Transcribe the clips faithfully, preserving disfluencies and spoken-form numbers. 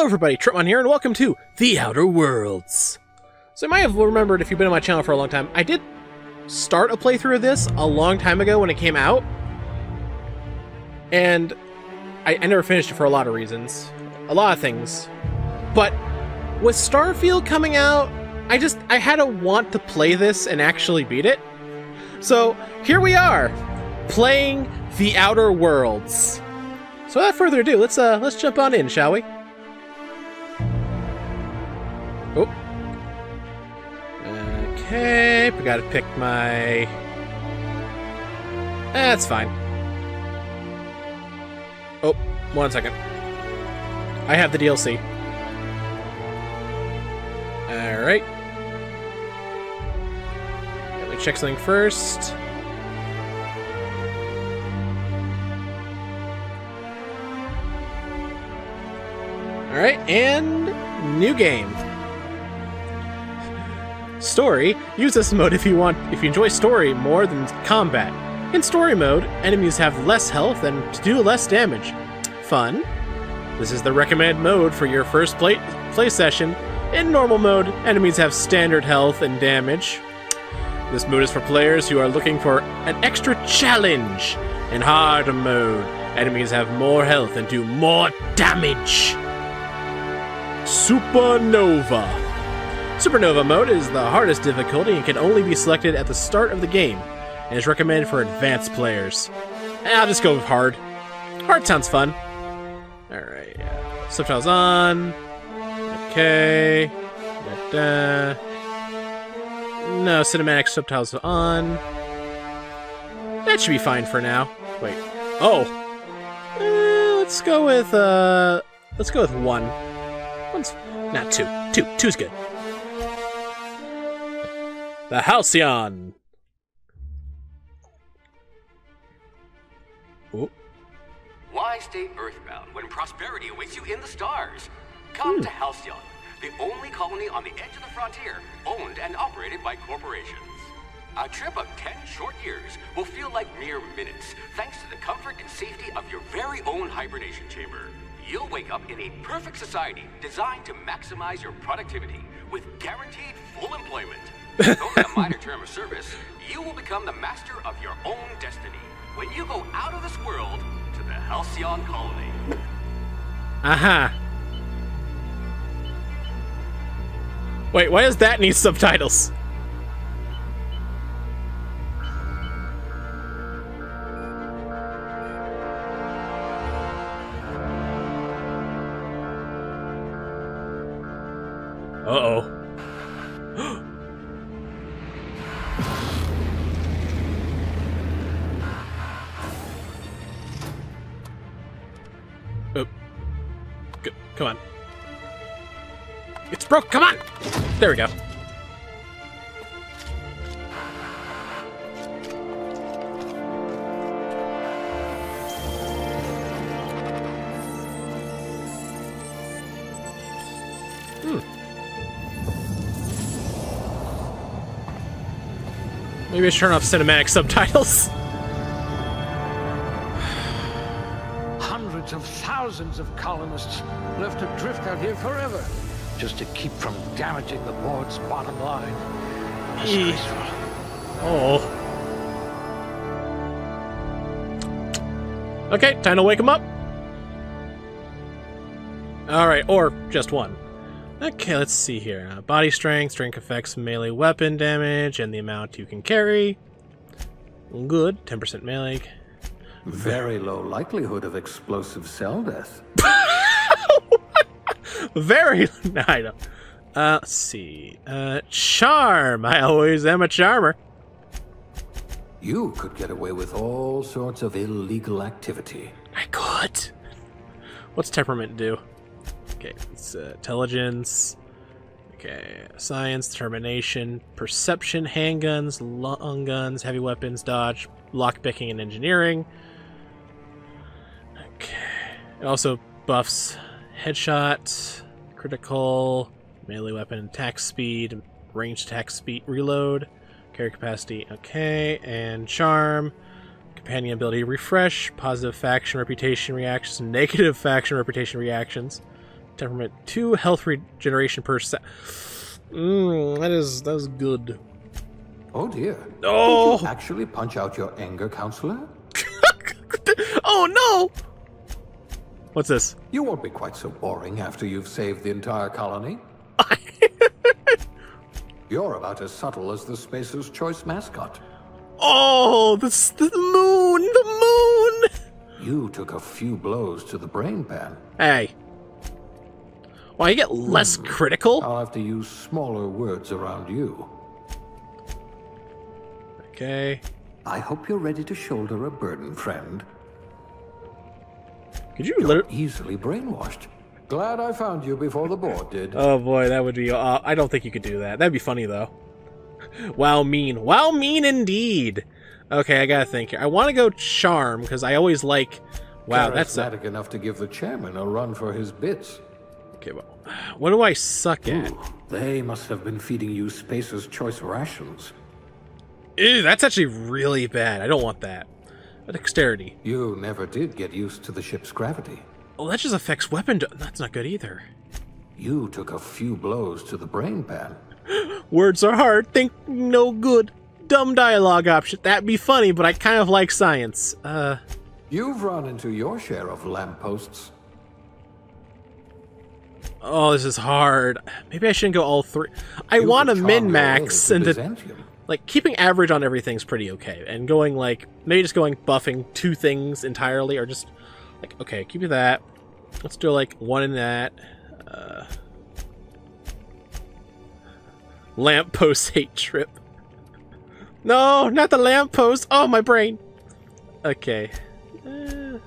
Hello everybody, Tripmon here, and welcome to The Outer Worlds. So you might have remembered, if you've been on my channel for a long time, I did start a playthrough of this a long time ago when it came out. And I, I never finished it for a lot of reasons. A lot of things. But with Starfield coming out, I just, I had a want to play this and actually beat it. So here we are, playing The Outer Worlds. So without further ado, let's uh, let's jump on in, shall we? Oh. Okay, we gotta pick my. That's fine. Oh, one second. I have the D L C. All right. Let me check something first. Alright, and new game. Story. Use this mode if you want if you enjoy story more than combat. In story mode, enemies have less health and do less damage. Fun. This is the recommended mode for your first play, play session. In normal mode, enemies have standard health and damage. This mode is for players who are looking for an extra challenge. In hard mode, enemies have more health and do more damage. Supernova. Supernova mode is the hardest difficulty and can only be selected at the start of the game, and is recommended for advanced players. I'll just go with hard. Hard sounds fun. Alright, yeah. Subtitles on. Okay. Da-da. No, cinematic subtitles on. That should be fine for now. Wait. Oh. Uh, let's go with, uh... Let's go with one. One's not two. Two. Two's good. The Halcyon. Ooh. Why stay earthbound when prosperity awaits you in the stars? Come hmm. to Halcyon, the only colony on the edge of the frontier, owned and operated by corporations. A trip of ten short years will feel like mere minutes, thanks to the comfort and safety of your very own hibernation chamber. You'll wake up in a perfect society designed to maximize your productivity with guaranteed full employment. Over a minor term of service, you will become the master of your own destiny when you go out of this world to the Halcyon colony. Aha. Uh-huh. Wait, why does that need subtitles? Uh-oh. Oh. Go, come on. It's broke, come on! There we go. Maybe I should turn off cinematic subtitles. Hundreds of thousands of colonists left adrift out here forever, just to keep from damaging the board's bottom line. E oh. Okay, time to wake them up. All right, or just one. Okay, let's see here. Uh, body strength, strength affects melee weapon damage, and the amount you can carry. Good. ten percent melee. Very low likelihood of explosive cell death. Very... No, I don't. Uh, let's see. Uh, charm. I always am a charmer. You could get away with all sorts of illegal activity. I could. What's temperament do? Okay, it's uh, intelligence, okay, science, determination, perception, handguns, long guns, heavy weapons, dodge, lockpicking, and engineering. Okay, it also buffs headshot, critical, melee weapon attack speed, ranged attack speed, reload, carry capacity, okay, and charm. Companion ability refresh, positive faction reputation reactions, negative faction reputation reactions. temperament, two health regeneration per set. Mmm, that is that is good. Oh dear. Oh. Did you actually punch out your anger, counselor? Oh no! What's this? You won't be quite so boring after you've saved the entire colony. You're about as subtle as the Spacer's Choice mascot. Oh, the, the moon! The moon! You took a few blows to the brain pan. Hey. Well, I get less hmm. critical. I'll have to use smaller words around you. Okay. I hope you're ready to shoulder a burden, friend. Could you you're easily brainwashed. Glad I found you before the board did. Oh boy, that would be... Uh, I don't think you could do that. That'd be funny, though. Wow, mean. Wow, mean indeed. Okay, I gotta think here. I want to go charm, because I always like... Wow, that's... Charismatic enough to give the chairman a run for his bits. Okay, well... What do I suck at? Ooh, they must have been feeding you Spacer's Choice rations. Ew, that's actually really bad. I don't want that. But dexterity. You never did get used to the ship's gravity. Oh, that just affects weapon do- That's not good either. You took a few blows to the brain pan. Words are hard. Think no good. Dumb dialogue option. That'd be funny, but I kind of like science. Uh. You've run into your share of lampposts. Oh, this is hard. Maybe I shouldn't go all three. I you want to min-max and to, like keeping average on everything's pretty okay. And going like maybe just going buffing two things entirely, or just like okay, keep it that. Let's do like one in that. Uh, lamppost hate trip. No, not the lamppost. Oh, my brain. Okay. Uh,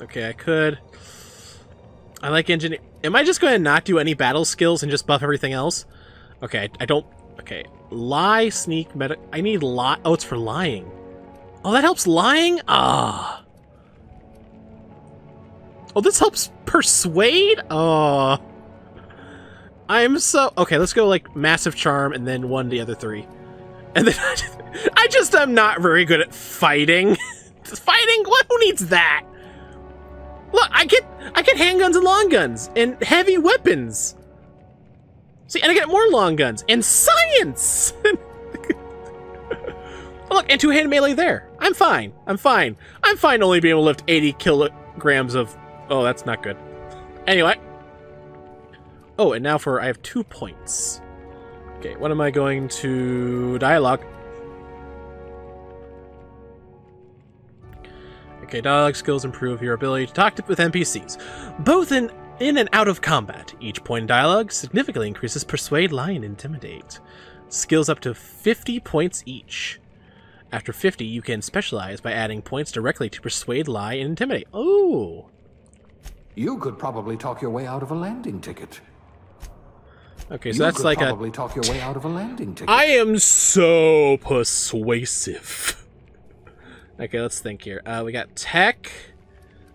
okay, I could. I like engineer. Am I just going to not do any battle skills and just buff everything else? Okay, I don't. Okay, lie, sneak, meta. I need lie. Oh, it's for lying. Oh, that helps lying? Ah. Oh, this helps persuade? Oh. I'm so... Okay, let's go, like, massive charm and then one the other three. And then I just... I just am not very good at fighting. Fighting? What? Who needs that? Look, I get... I get handguns and long guns and heavy weapons. See, and I get more long guns and science! Oh, look, and two-hand melee there. I'm fine. I'm fine. I'm fine only being able to lift eighty kilograms of... Oh, that's not good. Anyway. Oh, and now for... I have two points. Okay, what am I going to... Dialogue. Okay, dialogue skills improve your ability to talk to, with N P Cs. Both in, in and out of combat. Each point in dialogue significantly increases Persuade, Lie, and Intimidate. Skills up to fifty points each. After fifty, you can specialize by adding points directly to Persuade, Lie, and Intimidate. Oh! You could probably talk your way out of a landing ticket. Okay, so you that's could like probably a... talk your way out of a landing ticket. I am so persuasive. Okay, let's think here. Uh, we got tech,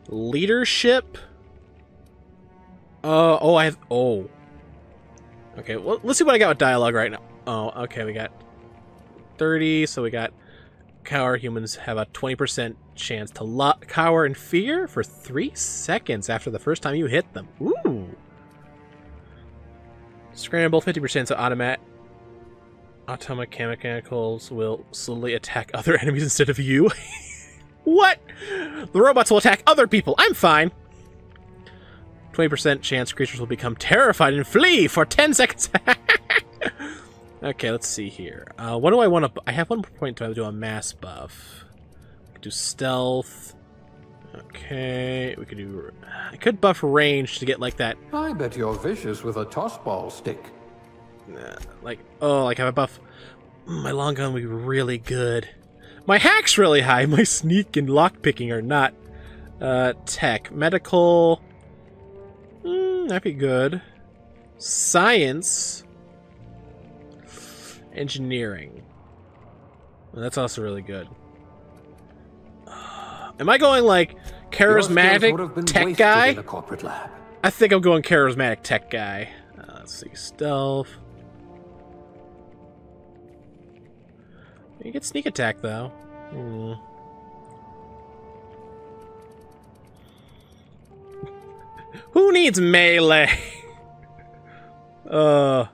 leadership. Uh, oh, I have... Oh. Okay, well, let's see what I got with dialogue right now. Oh, okay, we got thirty, so we got... Cower humans have a twenty percent chance to lo cower in fear for three seconds after the first time you hit them. Ooh. Scramble fifty percent, so automat atomic mechanicals will slowly attack other enemies instead of you. What? The robots will attack other people. I'm fine. twenty percent chance creatures will become terrified and flee for ten seconds. Okay, let's see here. Uh, what do I want to... I have one point to do a mass buff. I could do stealth. Okay, we could do... I could buff range to get, like, that... I bet you're vicious with a toss ball stick. Uh, like, oh, like, have a buff... My long gun would be really good. My hack's really high. My sneak and lockpicking are not. Uh, tech. Medical. Mm, that'd be good. Science... Engineering. Well, that's also really good. Uh, am I going like charismatic tech guy? In the corporate lab. I think I'm going charismatic tech guy. Uh, let's see, stealth. You get sneak attack though. Mm. Who needs melee? Uh,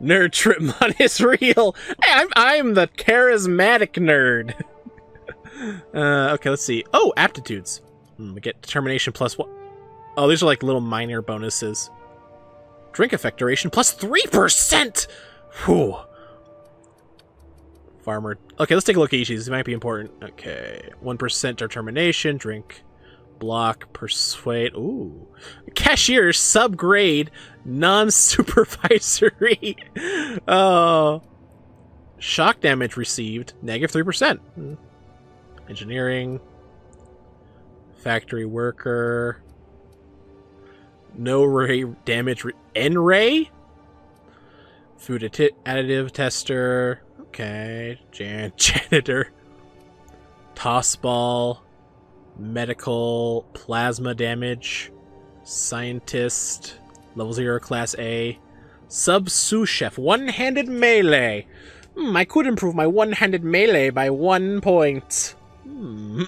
nerd trip mon is real. Hey, I'm I'm the charismatic nerd. Uh, okay, let's see. Oh, aptitudes. Mm, we get determination plus one. Oh, these are like little minor bonuses. Drink effect duration plus three percent. Whew. Farmer. Okay, let's take a look at each of these. It might be important. Okay, one percent determination. Drink. Block, persuade, ooh. Cashier, subgrade, non-supervisory. Oh. Shock damage received, negative three percent. Engineering. Factory worker. No ray damage, re N-ray? Food additive tester. Okay, Jan janitor. Toss ball. Medical, plasma damage, scientist, level zero, class A, sub sous chef, one-handed melee. Hmm, I could improve my one-handed melee by one point. Hmm.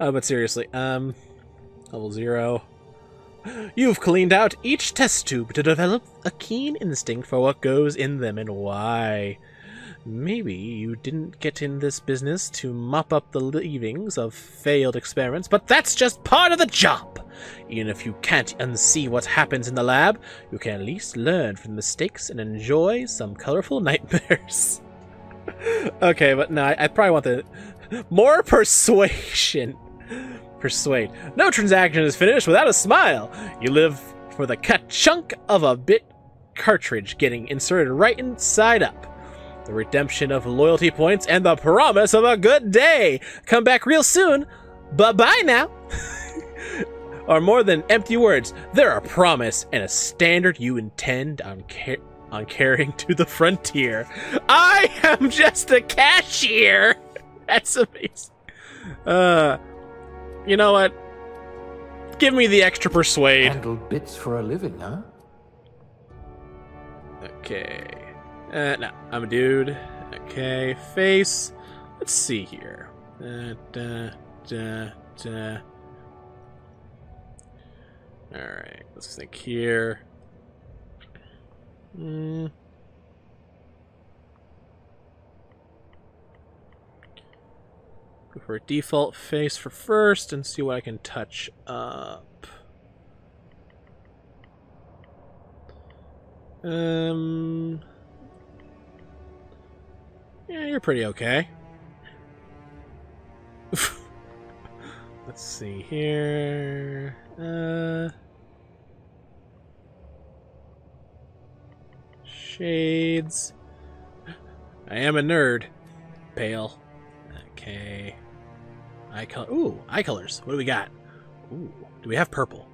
uh, but seriously, um, level zero. You've cleaned out each test tube to develop a keen instinct for what goes in them and why. Maybe you didn't get in this business to mop up the leavings of failed experiments, but that's just part of the job! Even if you can't unsee what happens in the lab, you can at least learn from mistakes and enjoy some colorful nightmares. Okay, but no, I, I probably want the... More persuasion! Persuade. No transaction is finished without a smile! You live for the cut chunk of a bit cartridge getting inserted right inside up. The redemption of loyalty points, and the promise of a good day! Come back real soon! Bye-bye now! Are more than empty words. They're a promise and a standard you intend on, car on carrying to the frontier. I am just a cashier! That's amazing. Uh, you know what? Give me the extra persuade. Handle bits for a living, huh? Okay... Uh, no, I'm a dude. Okay, face. Let's see here. Uh, da, da, da. Alright, let's think here. Mm. Go for a default face for first and see what I can touch up. Um... Yeah, you're pretty okay. Let's see here. Uh, shades. I am a nerd. Pale. Okay. Eye color. Ooh, eye colors. What do we got? Ooh, do we have purple?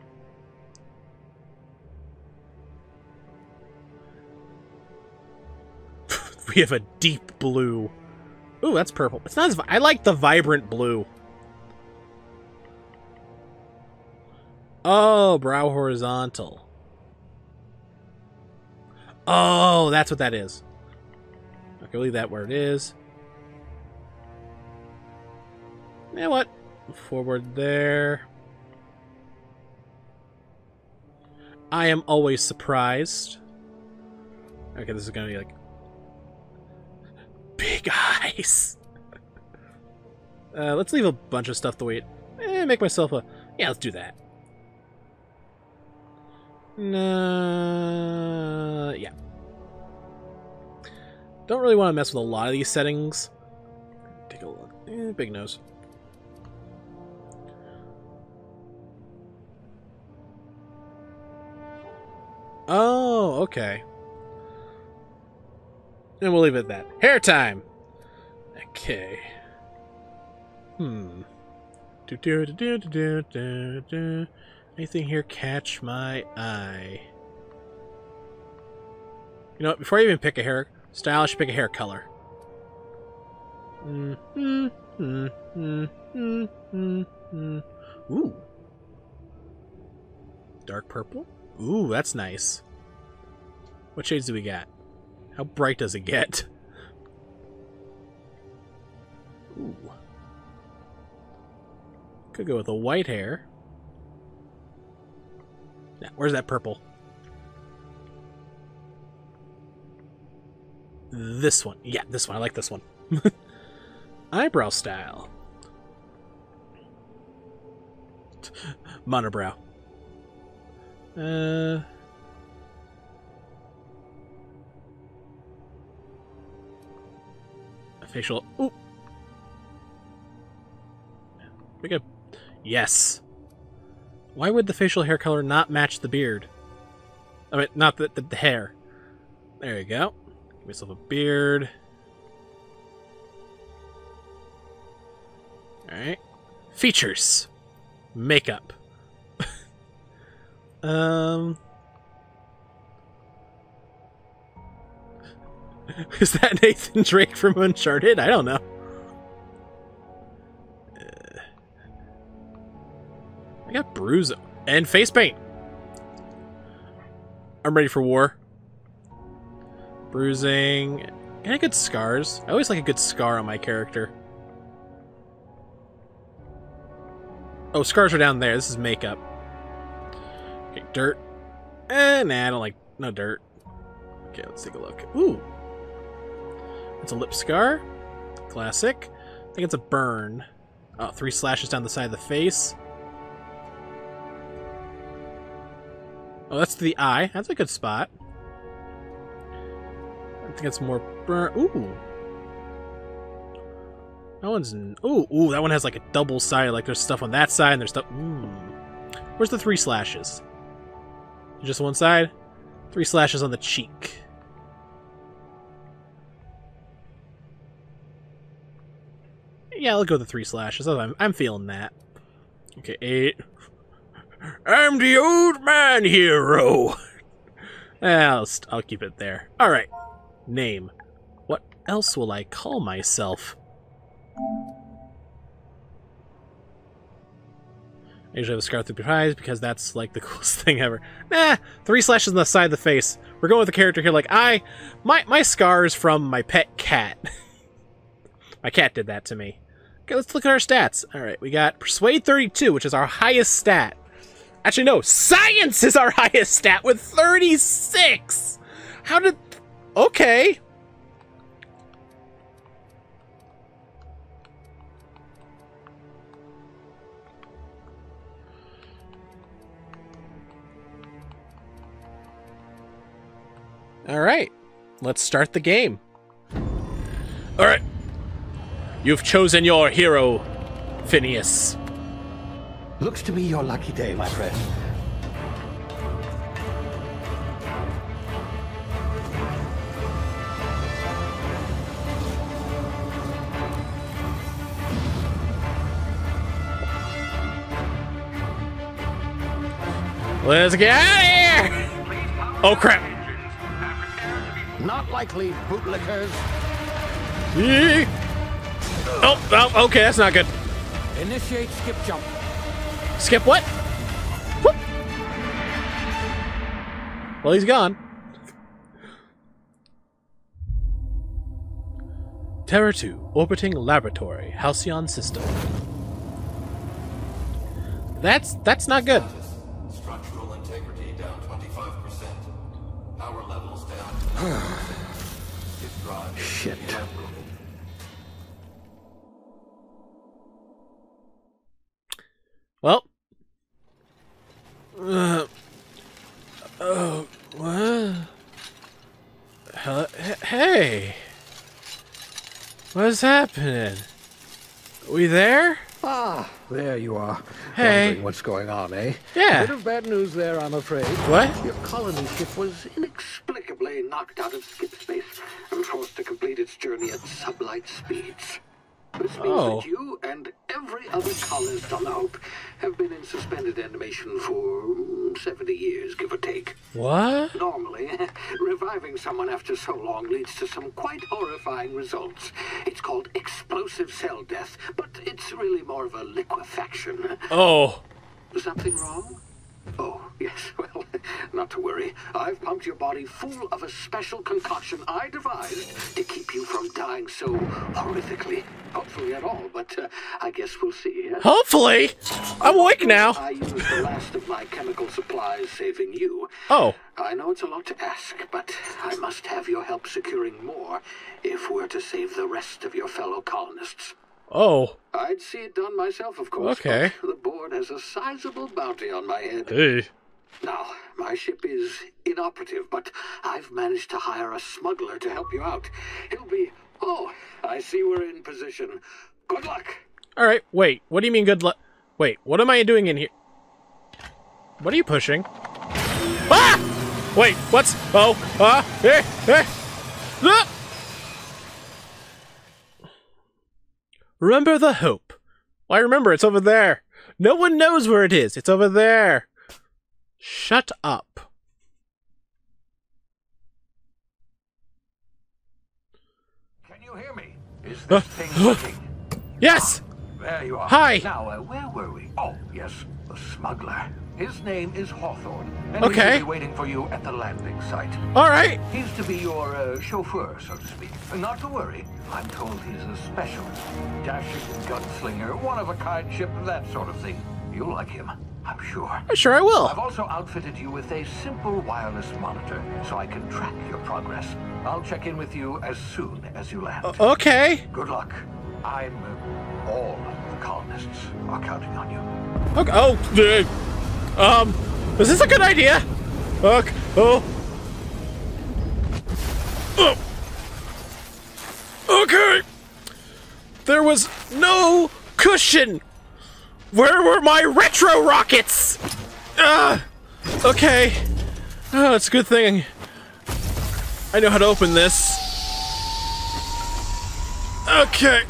We have a deep blue. Ooh, that's purple. It's not as... I like the vibrant blue. Oh, brow horizontal. Oh, that's what that is. Okay, leave that where it is. You know what? Forward there. I am always surprised. Okay, this is gonna be like... Big eyes. Uh, let's leave a bunch of stuff the way it... Eh, make myself a... Yeah, let's do that. Uh, yeah. Don't really want to mess with a lot of these settings. Take a look. Eh, big nose. Oh, okay. And we'll leave it at that. Hair time! Okay. Hmm. Do do do do do do do. Anything here catch my eye? You know what? Before I even pick a hair style, I should pick a hair color. Mm hmm. Mm hmm. Mm hmm. Mm hmm. Ooh. Dark purple? Ooh, that's nice. What shades do we got? How bright does it get? Ooh. Could go with a white hair. Now, where's that purple? This one. Yeah, this one. I like this one. Eyebrow style. Monobrow. Uh... Facial. Ooh. We go. Yes. Why would the facial hair color not match the beard? I mean, not the, the, the hair. There you go. Give myself a beard. Alright. Features. Makeup. um. Is that Nathan Drake from Uncharted? I don't know. Uh, I got bruise and face paint. I'm ready for war. Bruising. Can I get scars? I always like a good scar on my character. Oh, scars are down there. This is makeup. Okay, dirt. Eh, nah, I don't like no dirt. Okay, let's take a look. Ooh. It's a lip scar. Classic. I think it's a burn. Oh, three slashes down the side of the face. Oh, that's the eye. That's a good spot. I think it's more burn. Ooh. That one's... Ooh, ooh, that one has like a double side. Like there's stuff on that side and there's stuff... Ooh. Where's the three slashes? Just one side? Three slashes on the cheek. Yeah, I'll go with the three slashes. I'm, I'm feeling that. Okay, eight. I'm the old man hero. I'll, I'll keep it there. All right. Name. What else will I call myself? I usually have a scar through the eyes because that's like the coolest thing ever. Nah, three slashes on the side of the face. We're going with the character here. Like I, my my scar is from my pet cat. My cat did that to me. Okay, let's look at our stats. All right, we got Persuade thirty-two, which is our highest stat. Actually, no, Science is our highest stat with thirty-six. How did... Okay. All right, let's start the game. All right. You've chosen your hero, Phineas. Looks to be your lucky day, my friend. Let's get out of here! Oh, crap. Not likely, bootlickers. Yeah. Oh, oh, okay, that's not good. Initiate skip jump. Skip what? Whoop. Well, he's gone. Terra two, orbiting laboratory, Halcyon system. That's that's not good. Structural integrity down twenty-five percent. Power levels down. Shit. Well, uh, oh, what? Hello? Hey, what's happening? We there? Ah, there you are. Hey, wondering what's going on, eh? Yeah. A bit of bad news there, I'm afraid. What? Your colony ship was inexplicably knocked out of skip space and forced to complete its journey at sublight speeds. This means oh. that you and every other colonist on the Hope have been in suspended animation for seventy years, give or take. What? Normally, reviving someone after so long leads to some quite horrifying results. It's called explosive cell death, but it's really more of a liquefaction. Oh. Something wrong? Oh, yes, well, Not to worry. I've pumped your body full of a special concoction I devised to keep you from dying so horrifically. Hopefully at all, but uh, I guess we'll see. Huh? Hopefully? I'm awake now. I used the last of my chemical supplies saving you. Oh. I know it's a lot to ask, but I must have your help securing more if we're to save the rest of your fellow colonists. Oh. I'd see it done myself, of course. Okay. But the board has a sizable bounty on my head. Hey. Now, my ship is inoperative, but I've managed to hire a smuggler to help you out. He'll be... Oh, I see we're in position. Good luck. All right, wait. What do you mean good luck? Wait, what am I doing in here? What are you pushing? Ah! Wait, what's... Oh, ah, eh, eh. Ah! Remember the Hope. Well, I remember, it's over there. No one knows where it is. It's over there. Shut up. Can you hear me? Is this uh, thing working? Yes! Ah, there you are. Hi! Now, uh, where were we? Oh, yes, the smuggler. His name is Hawthorne, and okay. He'll be waiting for you at the landing site. All right. He's to be your uh, chauffeur, so to speak. Not to worry. I'm told he's a specialist. Dashing gunslinger, one-of-a-kind ship, that sort of thing. You'll like him, I'm sure. Sure I will. I've also outfitted you with a simple wireless monitor, so I can track your progress. I'll check in with you as soon as you land. Uh, okay. Good luck. I'm... Uh, all of the colonists are counting on you. Okay. Oh, dude. Um, is this a good idea? Fuck. Oh. Oh. Okay. There was no cushion. Where were my retro rockets? Ah. Uh, okay. Oh, it's a good thing I know how to open this. Okay.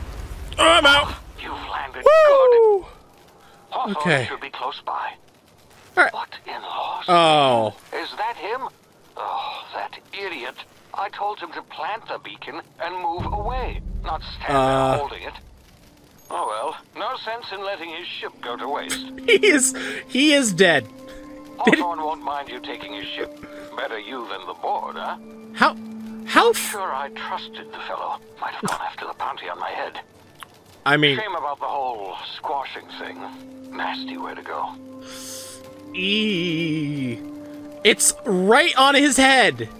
Oh, I'm out. You've landed. Woo! Good. Okay. Should be close by. Right. What in laws? Oh. Is that him? Oh, that idiot. I told him to plant the beacon and move away, not stand uh. there holding it. Oh well, no sense in letting his ship go to waste. he is he is dead. Hawthorne won't mind you taking his ship. Better you than the board, huh? How how I'm sure I trusted the fellow. Might have gone after the bounty on my head. I mean, shame about the whole squashing thing. Nasty way to go. Eee. It's right on his head,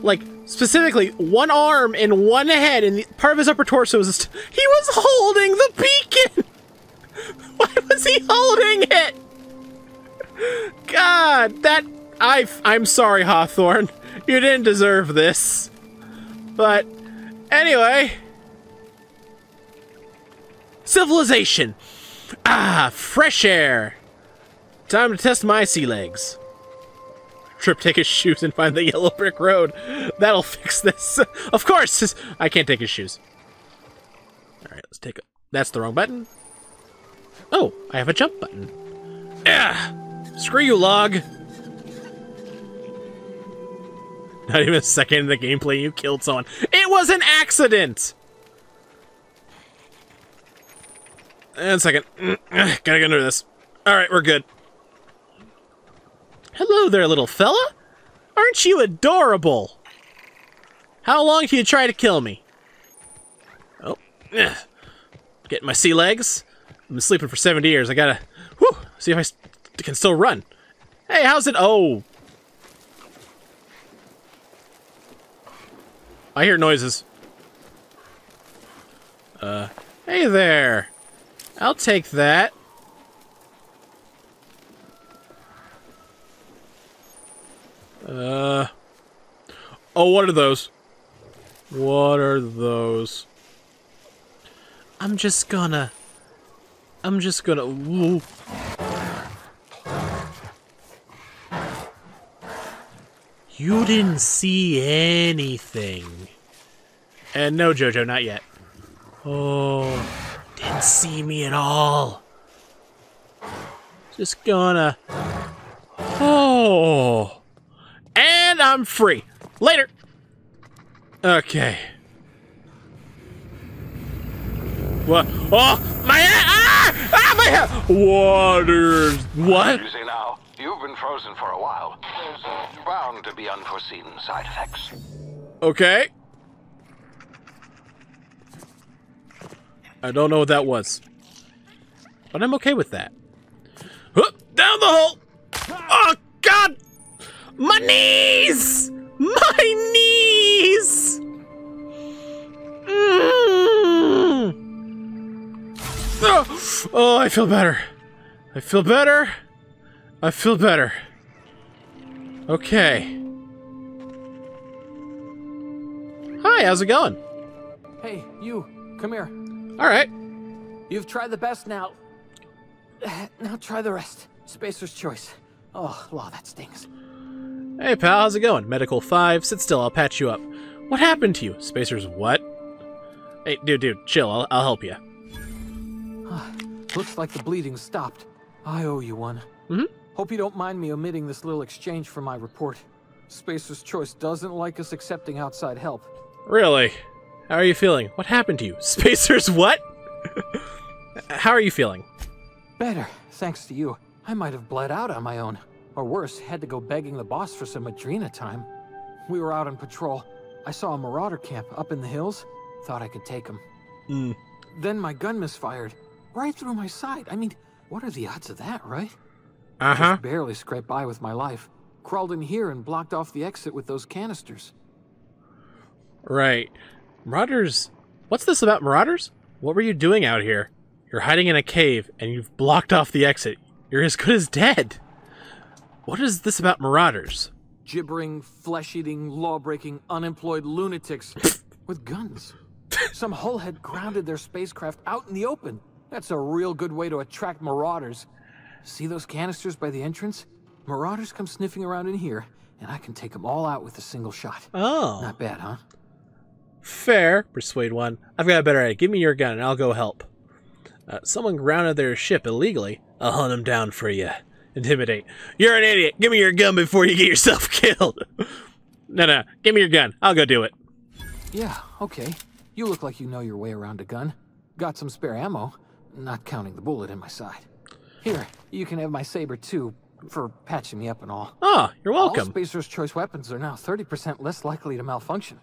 like specifically one arm and one head, and the part of his upper torso was just, he was holding the beacon. Why was he holding it? God, that I I'm sorry, Hawthorne, you didn't deserve this. But anyway, civilization, ah, fresh air. Time to test my sea legs. Trip, take his shoes and find the yellow brick road. That'll fix this. Of course! I can't take his shoes. Alright, let's take a... That's the wrong button. Oh, I have a jump button. Ugh! Screw you, log. Not even a second in the gameplay, you killed someone. It was an accident! And second. Gotta get under this. Alright, we're good. Hello there, little fella. Aren't you adorable? How long do you try to kill me? Oh, ugh. Getting my sea legs. I've been sleeping for seventy years. I gotta, whew, see if I can still run. Hey, how's it? Oh, I hear noises. Uh, hey there. I'll take that. Uh, oh, what are those? What are those? I'm just gonna, I'm just gonna, woo. You didn't see anything. And no, Jojo, not yet. Oh, didn't see me at all. Just gonna, oh. And I'm free. Later. Okay. What? Oh, my ah! Ah, my yeah! Water. What? You see now, you've been frozen for a while. There's bound to be unforeseen side effects. Okay. I don't know what that was, but I'm okay with that. Hup, down the hole! Oh God! My knees! My knees! Mm. Oh, oh, I feel better. I feel better. I feel better. Okay. Hi, how's it going? Hey, you. Come here. All right. You've tried the best now. Now try the rest. Spacer's Choice. Oh, law, that stings. Hey, pal, how's it going? Medical five. Sit still, I'll patch you up. What happened to you? Spacer's what? Hey, dude, dude, chill. I'll, I'll help you. Huh. Looks like the bleeding stopped. I owe you one. Mm-hmm. Hope you don't mind me omitting this little exchange from my report. Spacer's Choice doesn't like us accepting outside help. Really? How are you feeling? What happened to you? Spacer's what? How are you feeling? Better, thanks to you. I might have bled out on my own. Or worse, had to go begging the boss for some Adrena time. We were out on patrol. I saw a marauder camp up in the hills. Thought I could take him. Mm. Then my gun misfired. Right through my side. I mean, what are the odds of that, right? Uh-huh. I just barely scraped by with my life. Crawled in here and blocked off the exit with those canisters. Right. Marauders? What's this about marauders? What were you doing out here? You're hiding in a cave, and you've blocked off the exit. You're as good as dead. What is this about marauders? Gibbering, flesh-eating, law-breaking, unemployed lunatics with guns. Some hullhead grounded their spacecraft out in the open. That's a real good way to attract marauders. See those canisters by the entrance? Marauders come sniffing around in here, and I can take them all out with a single shot. Oh. Not bad, huh? Fair. Persuade one. I've got a better idea. Give me your gun and I'll go help. Uh, someone grounded their ship illegally. I'll hunt them down for you. Intimidate. You're an idiot. Give me your gun before you get yourself killed. No, no. Give me your gun. I'll go do it. Yeah, okay. You look like you know your way around a gun. Got some spare ammo. Not counting the bullet in my side. Here, you can have my saber too, for patching me up and all. Oh, you're welcome. All Spacer's Choice weapons are now thirty percent less likely to malfunction.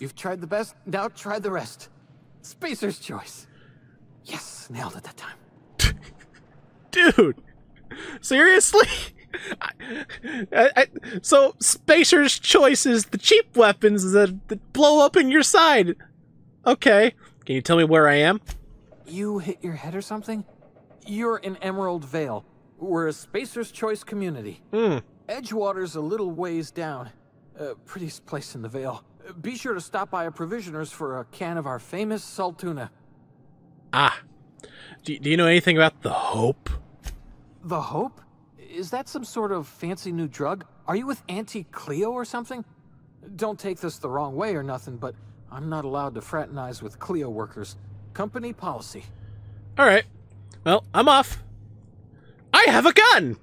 You've tried the best, now try the rest. Spacer's Choice. Yes, nailed it that time. Dude, seriously? I, I, I, so Spacer's Choice is the cheap weapons that, that blow up in your side. Okay, can you tell me where I am? You hit your head or something? You're in Emerald Vale. We're a Spacer's Choice community. Mm. Edgewater's a little ways down. Uh, prettiest place in the Vale. Be sure to stop by a provisioner's for a can of our famous Saltuna. Ah. Do, do you know anything about the Hope? The Hope? Is that some sort of fancy new drug? Are you with Auntie Cleo or something? Don't take this the wrong way or nothing, but I'm not allowed to fraternize with Cleo workers. Company policy. All right. Well, I'm off. I have a gun!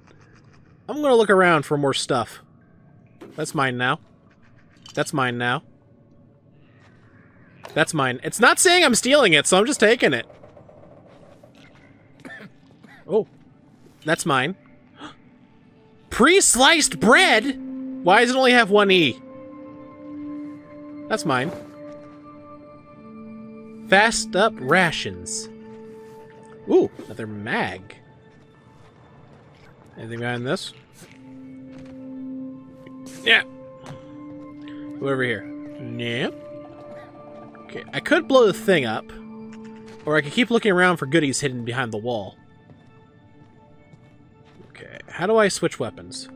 I'm gonna look around for more stuff. That's mine now. That's mine now. That's mine. It's not saying I'm stealing it, so I'm just taking it. Oh. That's mine. Pre-sliced bread? Why does it only have one E? That's mine. Fast up rations. Ooh, another mag. Anything behind this? Yeah. Go over here. Yeah. Okay, I could blow the thing up. Or I could keep looking around for goodies hidden behind the wall. Okay, how do I switch weapons?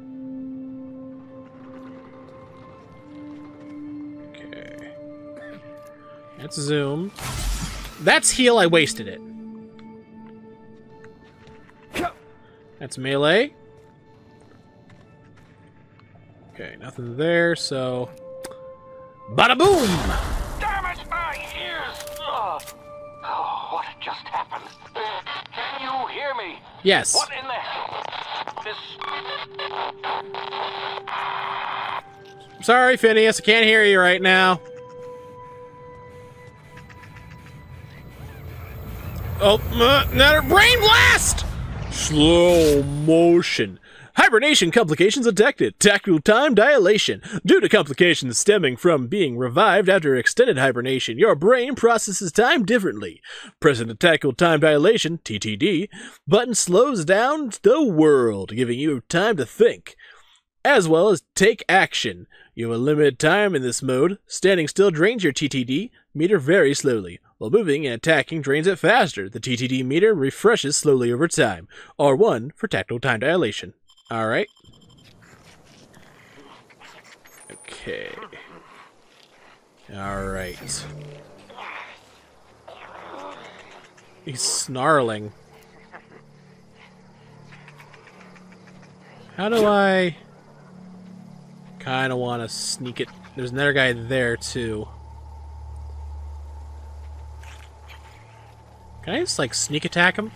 Okay. That's zoom. That's heal, I wasted it. That's melee. Okay, nothing there, so... Bada boom! Damn it, my ears! Oh, what just happened? Can you hear me? Yes. What in the hell? This... Sorry, Phineas, I can't hear you right now. Oh, uh, another brain blast! slow motion. Hibernation complications detected. Tactical time dilation. Due to complications stemming from being revived after extended hibernation, your brain processes time differently. Pressing the tactical time dilation, T T D, button slows down the world, giving you time to think, as well as take action. You will limit time in this mode. Standing still drains your T T D meter very slowly, while moving and attacking drains it faster. The T T D meter refreshes slowly over time. R one for tactical time dilation. Alright. Okay. Alright. He's snarling. How do I... Kinda wanna sneak it. There's another guy there, too. Can I just, like, sneak attack him?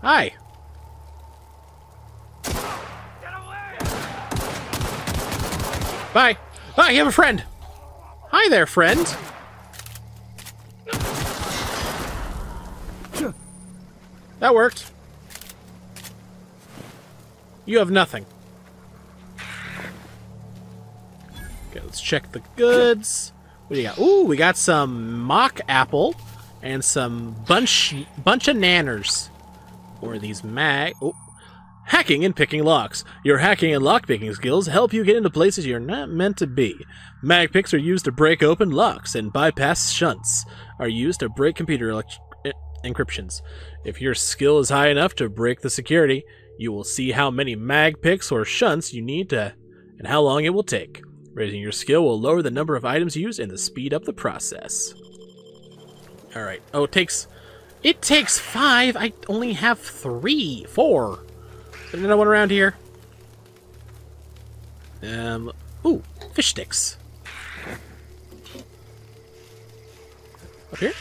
Hi. Get away. Bye. Ah, you have a friend. Hi there, friend. That worked. You have nothing. Okay, let's check the goods. What do you got? Ooh, we got some mock apple and some bunch bunch of nanners. Or these mag... Oh. Hacking and picking locks. Your hacking and lockpicking skills help you get into places you're not meant to be. Magpicks are used to break open locks, and bypass shunts are used to break computer elect encryptions. If your skill is high enough to break the security, you will see how many magpicks or shunts you need to, and how long it will take. Raising your skill will lower the number of items used and to speed up the process. Alright. Oh, it takes... It takes five. I only have three, four. There's another one around here. Um. Ooh, fish sticks. Up here.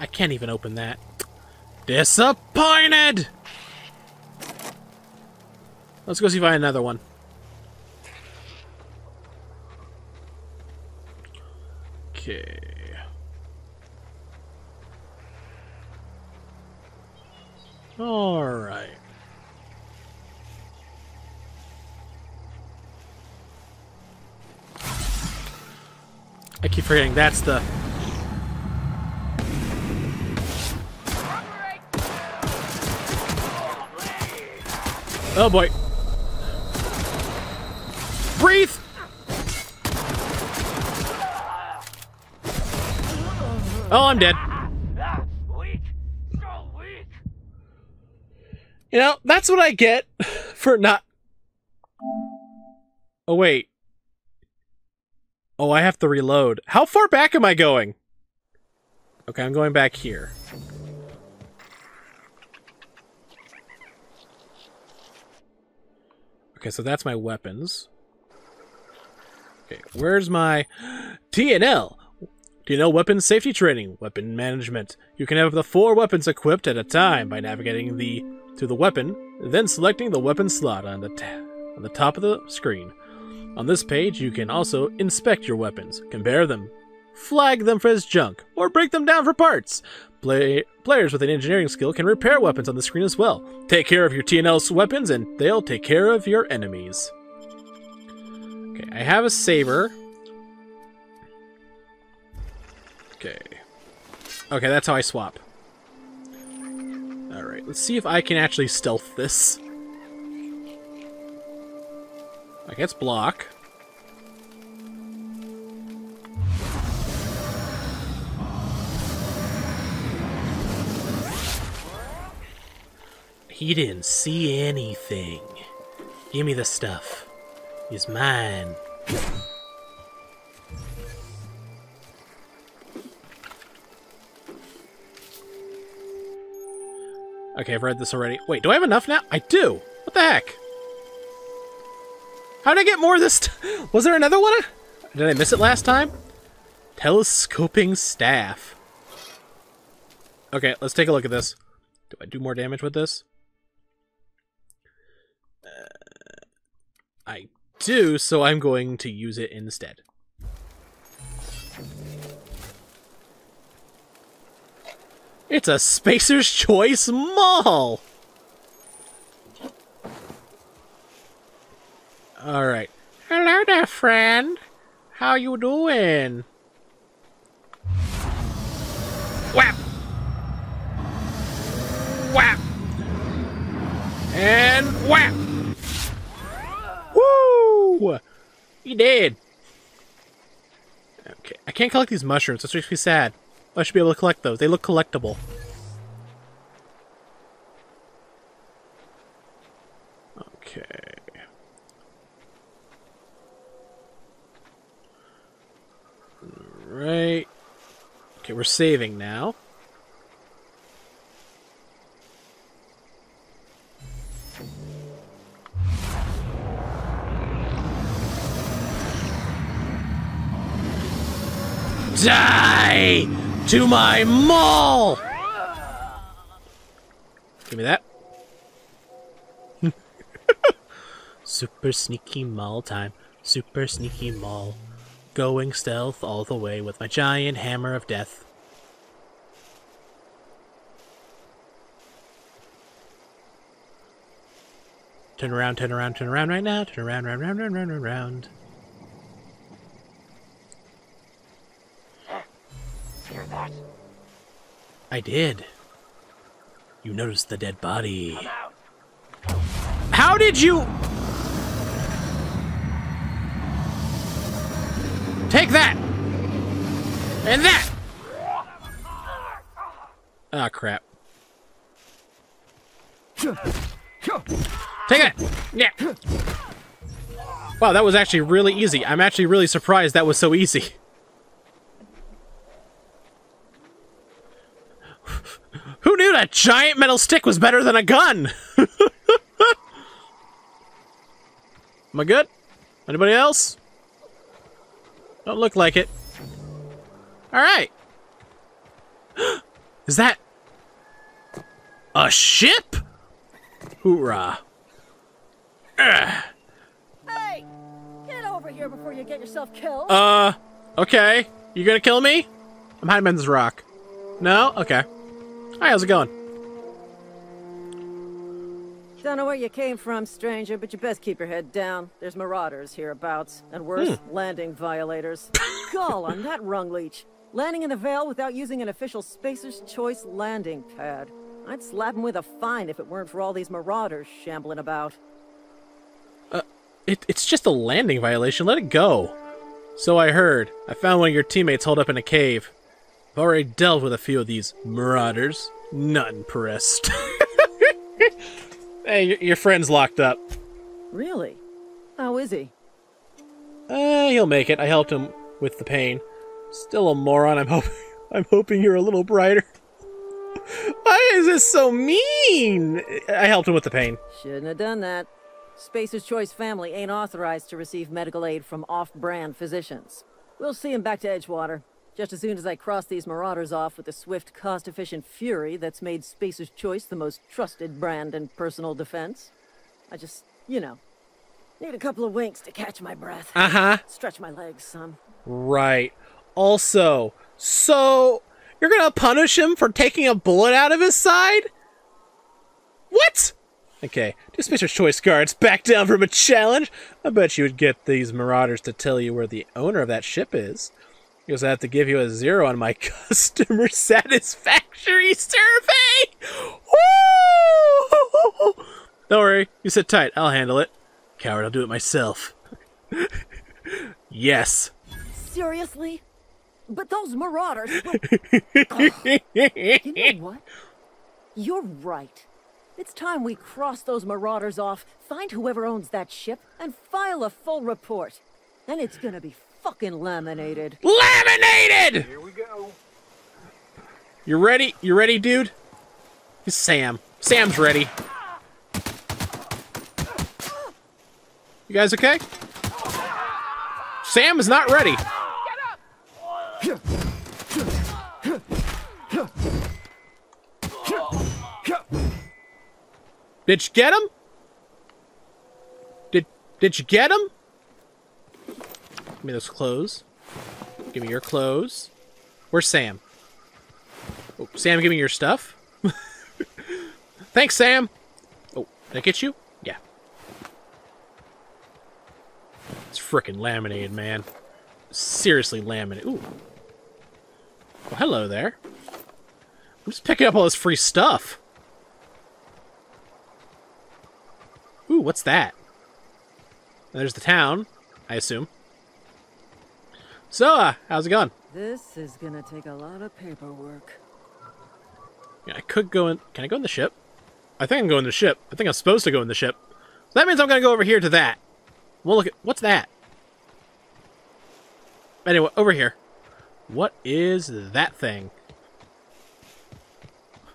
I can't even open that. Disappointed. Let's go see if I have another one. Okay. All right. I keep forgetting that's the... Oh boy. Breathe! Oh, I'm dead. You know, that's what I get for not... Oh, wait. Oh, I have to reload. How far back am I going? Okay, I'm going back here. Okay, so that's my weapons. Okay, where's my... T N L! Do you know weapons safety training? Weapon management. You can have up to four weapons equipped at a time by navigating the... to the weapon, then selecting the weapon slot on the, t on the top of the screen. On this page, you can also inspect your weapons, compare them, flag them as junk, or break them down for parts. Play players with an engineering skill can repair weapons on the screen as well. Take care of your T N L's weapons, and they'll take care of your enemies. Okay, I have a saber. Okay. Okay, that's how I swap. Alright, let's see if I can actually stealth this. I guess block. He didn't see anything. Give me the stuff. It's mine. Okay, I've read this already. Wait, do I have enough now? I do! What the heck? How did I get more of this? T Was there another one? Did I miss it last time? Telescoping staff. Okay, let's take a look at this. Do I do more damage with this? Uh, I do, so I'm going to use it instead. It's a Spacer's Choice mall! Alright. Hello there, friend. How you doing? Whap! Whap! And whap! Woo! He did! Okay, I can't collect these mushrooms. This makes me sad. I should be able to collect those. They look collectible. Okay. Alright. Okay, we're saving now. Die! To my mall! Give me that. Super sneaky mall time. Super sneaky mall. Going stealth all the way with my giant hammer of death. Turn around, turn around, turn around right now. Turn around, round, round, round, round, round, round. I did. You noticed the dead body. How did you... Take that! And that! Ah, oh, crap. Take that! Yeah! Wow, that was actually really easy. I'm actually really surprised that was so easy. Who knew that giant metal stick was better than a gun? Am I good? Anybody else? Don't look like it. Alright. Is that... a ship? Hoorah. Ugh. Hey! Get over here before you get yourself killed. Uh, okay. You gonna kill me? I'm hiding behind this rock. No? Okay. Hi, how's it going? Don't know where you came from, stranger, but you best keep your head down. There's marauders hereabouts, and worse, hmm. landing violators. Gall on that rungleech. Landing in the Vale without using an official Spacer's Choice landing pad. I'd slap him with a fine if it weren't for all these marauders shambling about. Uh, it, it's just a landing violation. Let it go. So I heard. I found one of your teammates holed up in a cave. I've already dealt with a few of these marauders. Not impressed. Hey, your friend's locked up. Really? How is he? Uh, he'll make it. I helped him with the pain. Still a moron. I'm hoping. I'm hoping you're a little brighter. Why is this so mean? I helped him with the pain. Shouldn't have done that. Spacer's Choice family ain't authorized to receive medical aid from off-brand physicians. We'll see him back to Edgewater. Just as soon as I cross these marauders off with the swift, cost-efficient fury that's made Spacer's Choice the most trusted brand in personal defense. I just, you know, need a couple of winks to catch my breath. Uh-huh. Stretch my legs, son. Right. Also, so you're gonna punish him for taking a bullet out of his side? What? Okay, two Spacer's Choice guards back down from a challenge. I bet you would get these marauders to tell you where the owner of that ship is. Because I have to give you a zero on my customer satisfactory survey! Woo! Don't worry, you sit tight, I'll handle it. Coward, I'll do it myself. Yes. Seriously? But those marauders... Oh. You know what? You're right. It's time we cross those marauders off, find whoever owns that ship, and file a full report. Then it's gonna be fucking laminated. Laminated! Here we go. You ready? You ready, dude? It's Sam. Sam's ready. You guys okay? Sam is not ready. Get up. Did you get him? Did did you get him? Give me those clothes. Give me your clothes. Where's Sam? Oh, Sam giving your stuff? Thanks, Sam! Oh, did I get you? Yeah. It's frickin' laminated, man. Seriously laminated. Ooh. Well, hello there. I'm just picking up all this free stuff. Ooh, what's that? There's the town, I assume. So, uh, how's it going? This is gonna take a lot of paperwork. Yeah, I could go in... Can I go in the ship? I think I'm going in the ship. I think I'm supposed to go in the ship. So that means I'm gonna go over here to that. We'll look at... What's that? Anyway, over here. What is that thing?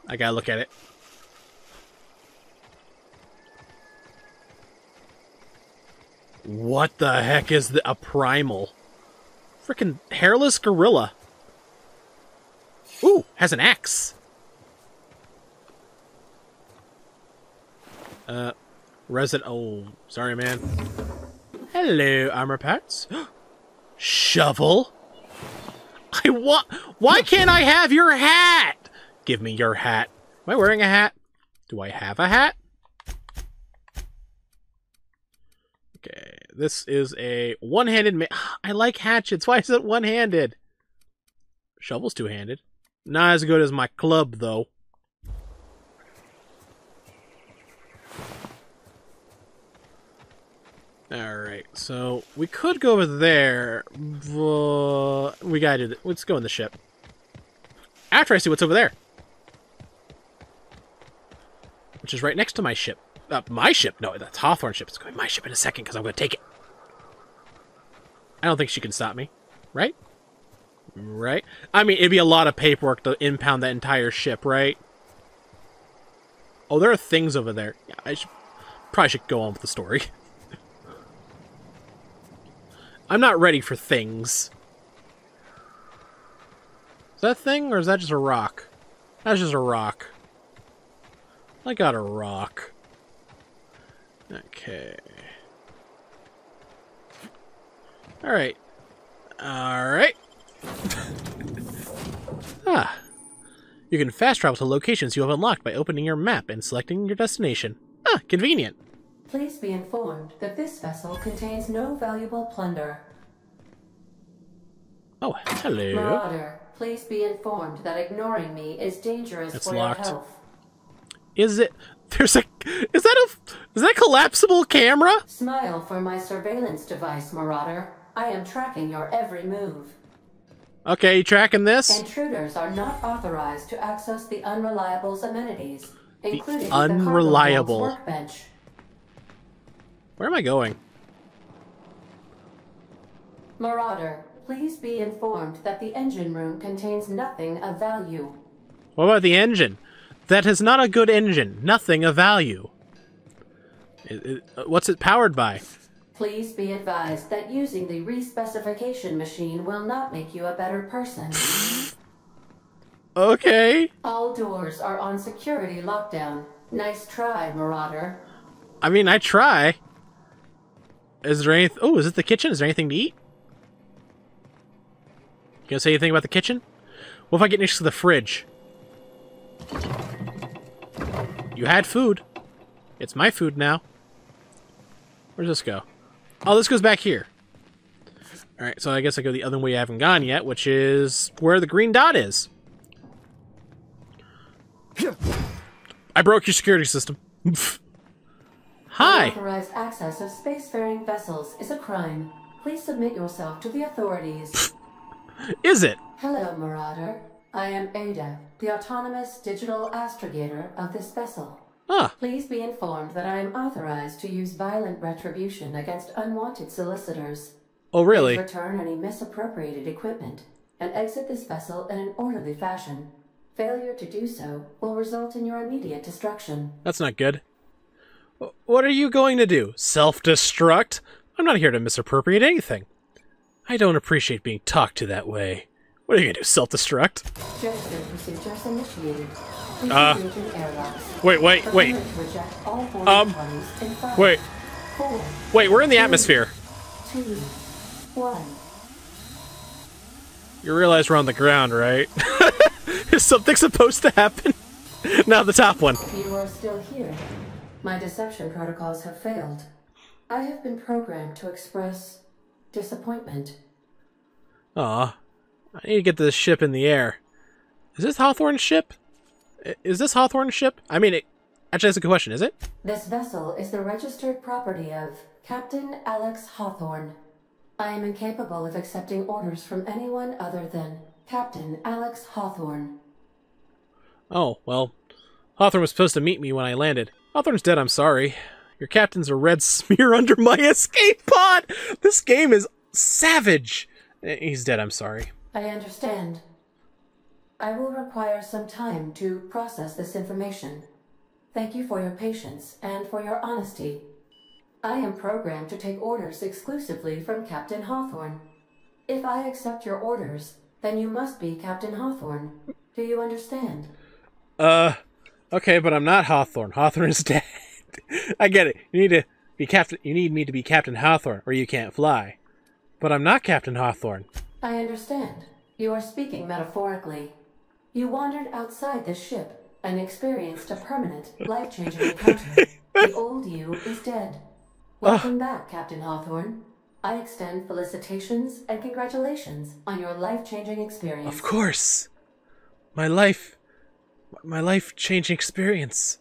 I gotta look at it. What the heck is the, a primal? Frickin' hairless gorilla. Ooh, has an axe. Uh, resident. Oh, sorry, man. Hello, armor parts. Shovel. I want. Why can't I have your hat? Give me your hat. Am I wearing a hat? Do I have a hat? Okay, this is a one-handed ma- I like hatchets. Why is it one-handed? Shovel's two-handed. Not as good as my club, though. Alright, so we could go over there, but we gotta do this. Let's go in the ship. After I see what's over there. Which is right next to my ship. Uh, my ship? No, that's Hawthorne's ship. It's going to be my ship in a second because I'm going to take it. I don't think she can stop me. Right? Right? I mean, it'd be a lot of paperwork to impound that entire ship, right? Oh, there are things over there. Yeah, I should, probably should go on with the story. I'm not ready for things. Is that a thing, or is that just a rock? That's just a rock. I got a rock. Okay. Alright. Alright. Ah. You can fast travel to locations you have unlocked by opening your map and selecting your destination. Ah, convenient. Please be informed that this vessel contains no valuable plunder. Oh, hello. Marauder, please be informed that ignoring me is dangerous it's for locked. Your health. Is it... There's a... Is that a... Is that a collapsible camera? Smile for my surveillance device, Marauder. I am tracking your every move. Okay, you tracking this? Intruders are not authorized to access the Unreliable's amenities, including the Unreliable the workbench. Where am I going? Marauder, please be informed that the engine room contains nothing of value. What about the engine? That is not a good engine. Nothing of value. It, it, what's it powered by? Please be advised that using the re-specification machine will not make you a better person. Okay. All doors are on security lockdown. Nice try, Marauder. I mean, I try. Is there anything... Oh, is it the kitchen? Is there anything to eat? You gonna say anything about the kitchen? What if I get next to the fridge? You had food. It's my food now. Where's this go? Oh, this goes back here. Alright, so I guess I go the other way I haven't gone yet, which is where the green dot is. I broke your security system. Hi! Unauthorized access of spacefaring vessels is a crime. Please submit yourself to the authorities. Is it? Hello, Marauder. I am Ada, the autonomous digital astrogator of this vessel. Huh. Please be informed that I am authorized to use violent retribution against unwanted solicitors. Oh, really? Please return any misappropriated equipment and exit this vessel in an orderly fashion. Failure to do so will result in your immediate destruction. That's not good. What are you going to do? Self-destruct? I'm not here to misappropriate anything. I don't appreciate being talked to that way. What are you gonna do? Self-destruct? Gesture procedures initiated. Uh, wait, wait, wait. Um, wait. Wait, we're in the atmosphere. Two, one. You realize we're on the ground, right? Is something supposed to happen? Now the top one. You are still here. My deception protocols have failed. I have been programmed to express disappointment. Aw. I need to get this ship in the air. Is this Hawthorne's ship? Is this Hawthorne's ship? I mean, it... actually, that's a good question, is it? This vessel is the registered property of Captain Alex Hawthorne. I am incapable of accepting orders from anyone other than Captain Alex Hawthorne. Oh, well, Hawthorne was supposed to meet me when I landed. Hawthorne's dead, I'm sorry. Your captain's a red smear under my escape pod! This game is savage! He's dead, I'm sorry. I understand. I will require some time to process this information. Thank you for your patience and for your honesty. I am programmed to take orders exclusively from Captain Hawthorne. If I accept your orders, then you must be Captain Hawthorne. Do you understand? Uh, okay, but I'm not Hawthorne. Hawthorne is dead. I get it. You need to be Captain. You need me to be Captain Hawthorne, or you can't fly. But I'm not Captain Hawthorne. I understand. You are speaking metaphorically. You wandered outside this ship and experienced a permanent, life-changing encounter. The old you is dead. Welcome uh. back, Captain Hawthorne. I extend felicitations and congratulations on your life-changing experience. Of course. My life... My life-changing experience.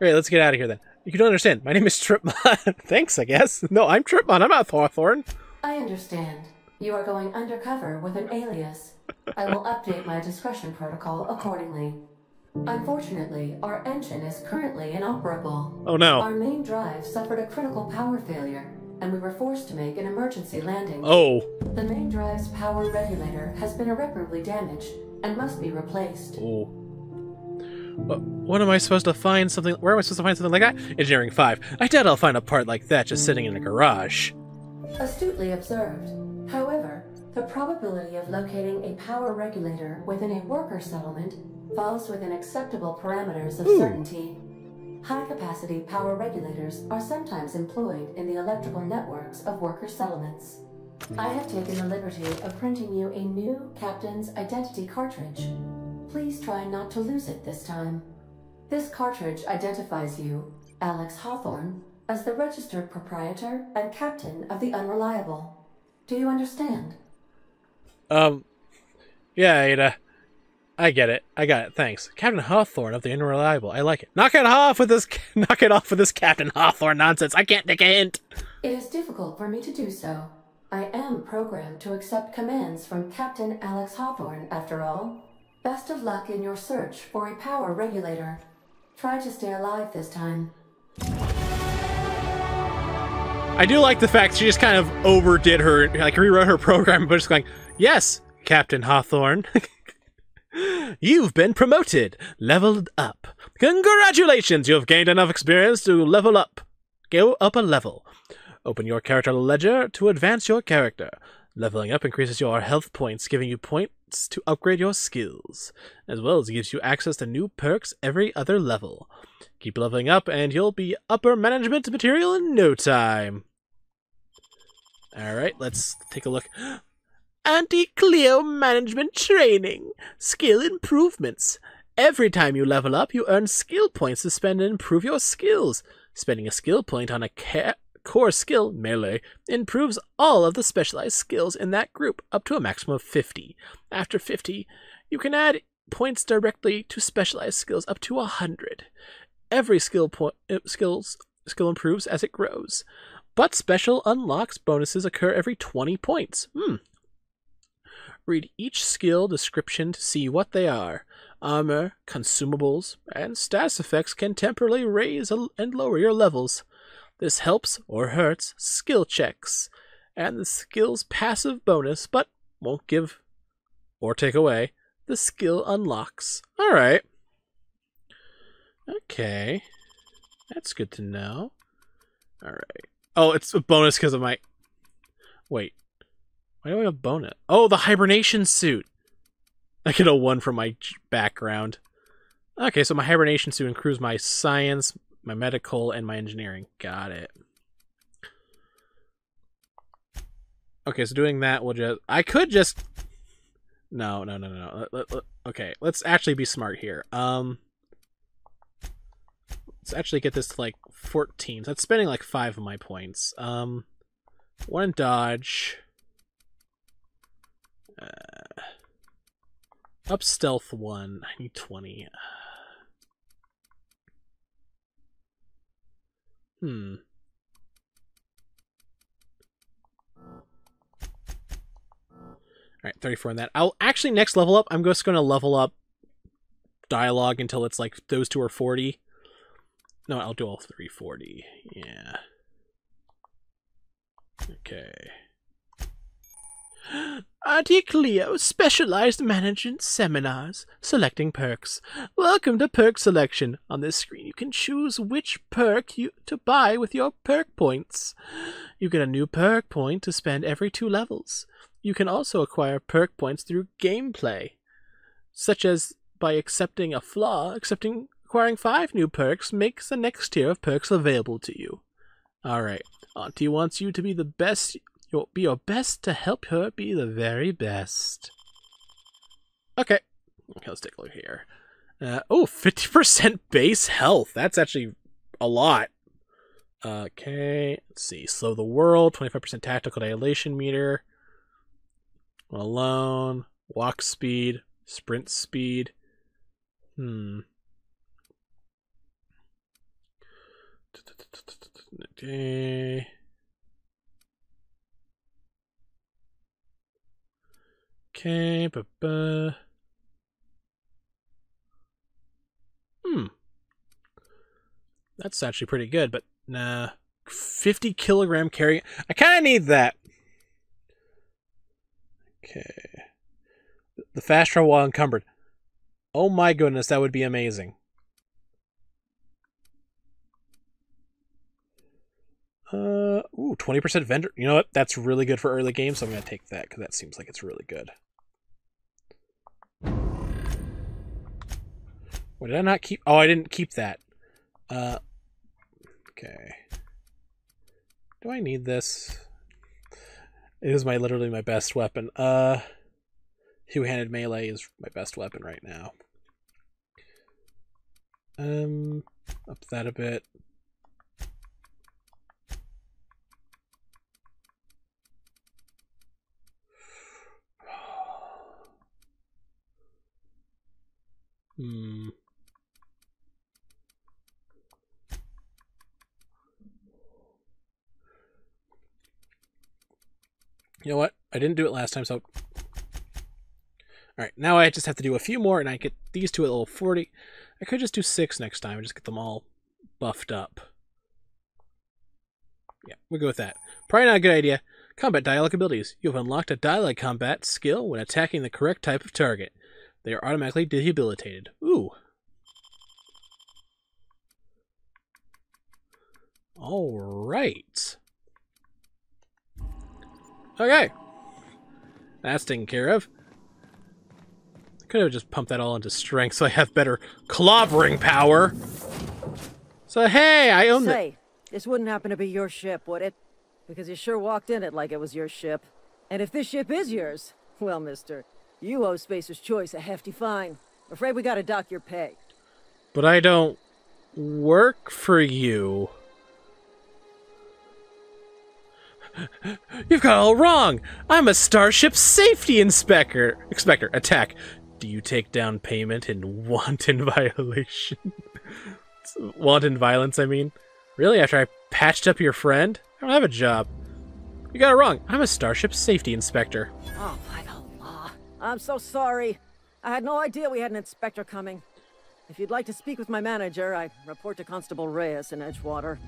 Alright, let's get out of here then. You don't understand. My name is Tripmon. Thanks, I guess. No, I'm Tripmon. I'm not Hawthorne. I understand. You are going undercover with an alias. I will update my discretion protocol accordingly. Unfortunately, our engine is currently inoperable. Oh no. Our main drive suffered a critical power failure, and we were forced to make an emergency landing. Oh. The main drive's power regulator has been irreparably damaged and must be replaced. Oh. What, what am I supposed to find something? Where am I supposed to find something like that? Engineering five. I doubt I'll find a part like that just sitting in a garage. Astutely observed. However, the probability of locating a power regulator within a worker settlement falls within acceptable parameters of Ooh. certainty. High-capacity power regulators are sometimes employed in the electrical networks of worker settlements. I have taken the liberty of printing you a new Captain's Identity cartridge. Please try not to lose it this time. This cartridge identifies you, Alex Hawthorne, as the registered proprietor and captain of the Unreliable. Do you understand? Um, yeah, Ada. I get it. I got it. Thanks. Captain Hawthorne of the Unreliable. I like it. Knock it off with this knock it off with this Captain Hawthorne nonsense. I can't take a hint. It is difficult for me to do so. I am programmed to accept commands from Captain Alex Hawthorne, after all. Best of luck in your search for a power regulator. Try to stay alive this time. I do like the fact she just kind of overdid her, like rewrote her program, but just going, yes, Captain Hawthorne. You've been promoted, leveled up. Congratulations, you have gained enough experience to level up. Go up a level. Open your character ledger to advance your character. Leveling up increases your health points, giving you points to upgrade your skills, as well as gives you access to new perks every other level. Keep leveling up, and you'll be upper management material in no time. Alright, let's take a look. Auntie Cleo Management Training. Skill Improvements. Every time you level up, you earn skill points to spend and improve your skills. Spending a skill point on a core skill, melee, improves all of the specialized skills in that group up to a maximum of fifty. After fifty, you can add points directly to specialized skills up to one hundred. Every skill point, uh, skills, skill improves as it grows, but special unlocks bonuses occur every twenty points. Hmm. Read each skill description to see what they are. Armor, consumables, and status effects can temporarily raise and lower your levels. This helps or hurts skill checks, and the skill's passive bonus, but won't give or take away the skill unlocks. All right. Okay, that's good to know. All right. Oh, it's a bonus because of my... Wait, why do I have a bonus? Oh, the hibernation suit. I get a one from my background. Okay, so my hibernation suit improves my science, my medical, and my engineering. Got it. Okay, so doing that will just... I could just No, no, no, no. Let, let, let, okay, let's actually be smart here. Um, let's actually get this to like fourteen. That's spending like five of my points. Um, one dodge. Uh, up stealth one. I need twenty. Hmm. All right, thirty-four on that. I'll actually next level up, I'm just going to level up dialogue until it's like those two are forty. No, I'll do all three forty. Yeah. Okay. Auntie Cleo, specialized management seminars, selecting perks. Welcome to perk selection. On this screen, you can choose which perk you to buy with your perk points. You get a new perk point to spend every two levels. You can also acquire perk points through gameplay, such as by accepting a flaw. Accepting acquiring five new perks makes the next tier of perks available to you. All right, Auntie wants you to be the best. You'll be your best to help her be the very best. Okay, okay, let's take a look here. Uh, oh, fifty percent base health. That's actually a lot. Okay, let's see. Slow the world. twenty-five percent tactical dilation meter. Alone, walk speed, sprint speed. Hmm. Okay. Okay. Ba-ba. Hmm. That's actually pretty good, but nah. Fifty kilogram carry. I kind of need that. Okay. The fast travel while encumbered. Oh my goodness, that would be amazing. Uh, ooh, twenty percent vendor. You know what? That's really good for early game, so I'm going to take that because that seems like it's really good. What did I not keep? Oh, I didn't keep that. Uh, okay. Do I need this? It is my literally my best weapon. Uh, two-handed melee is my best weapon right now. Um, up that a bit. Hmm. You know what? I didn't do it last time, so... Alright, now I just have to do a few more, and I get these two at level forty. I could just do six next time and just get them all buffed up. Yeah, we'll go with that. Probably not a good idea. Combat dialogue abilities. You have unlocked a dialogue combat skill when attacking the correct type of target. They are automatically debilitated. Ooh. Alright. Okay, that's taken care of. I could have just pumped that all into strength so I have better clobbering power. So hey, I own that. Say, this wouldn't happen to be your ship, would it? Because you sure walked in it like it was your ship. And if this ship is yours, well, mister, you owe Spacer's Choice a hefty fine. I'm afraid we gotta dock your pay. But I don't work for you. You've got it all wrong. I'm a starship safety inspector. Inspector, attack. Do you take down payment in wanton violation? Wanton violence, I mean. Really? After I patched up your friend? I don't have a job. You got it wrong. I'm a starship safety inspector. Oh, by the law. I'm so sorry. I had no idea we had an inspector coming. If you'd like to speak with my manager, I report to Constable Reyes in Edgewater.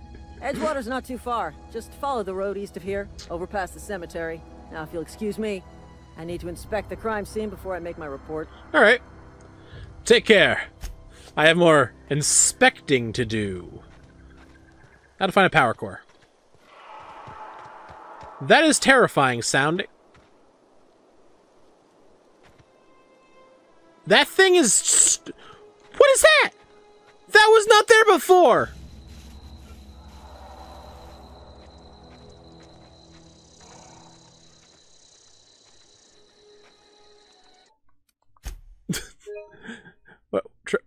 Edgewater's not too far. Just follow the road east of here, over past the cemetery. Now, if you'll excuse me, I need to inspect the crime scene before I make my report. All right. Take care. I have more inspecting to do. How to find a power core. That is terrifying sounding. That thing is... St what is that? That was not there before.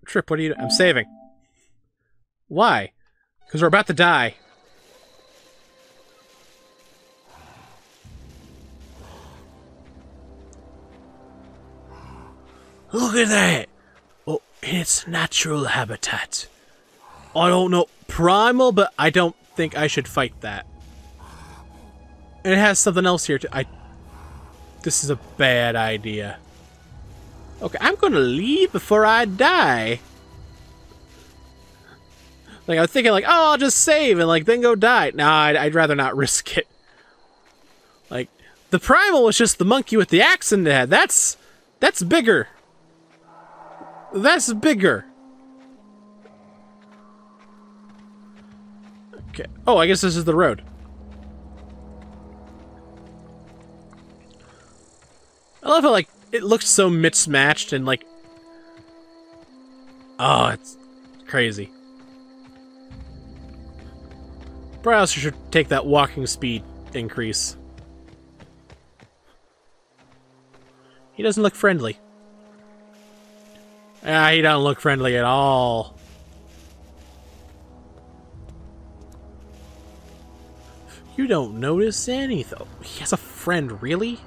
Trip, what are you doing? I'm saving. Why? Because we're about to die. Look at that! Oh, in its natural habitat. I don't know. Primal, but I don't think I should fight that. And it has something else here too. I... This is a bad idea. Okay, I'm gonna leave before I die. Like, I was thinking, like, oh, I'll just save and, like, then go die. Nah, I'd, I'd rather not risk it. Like, the primal was just the monkey with the axe in the head. That's... That's bigger. That's bigger. Okay. Oh, I guess this is the road. I love how, like, it looks so mismatched and, like... Oh, it's crazy. Probably also should take that walking speed increase. He doesn't look friendly. Ah, he don't look friendly at all. You don't notice anything. He has a friend, really?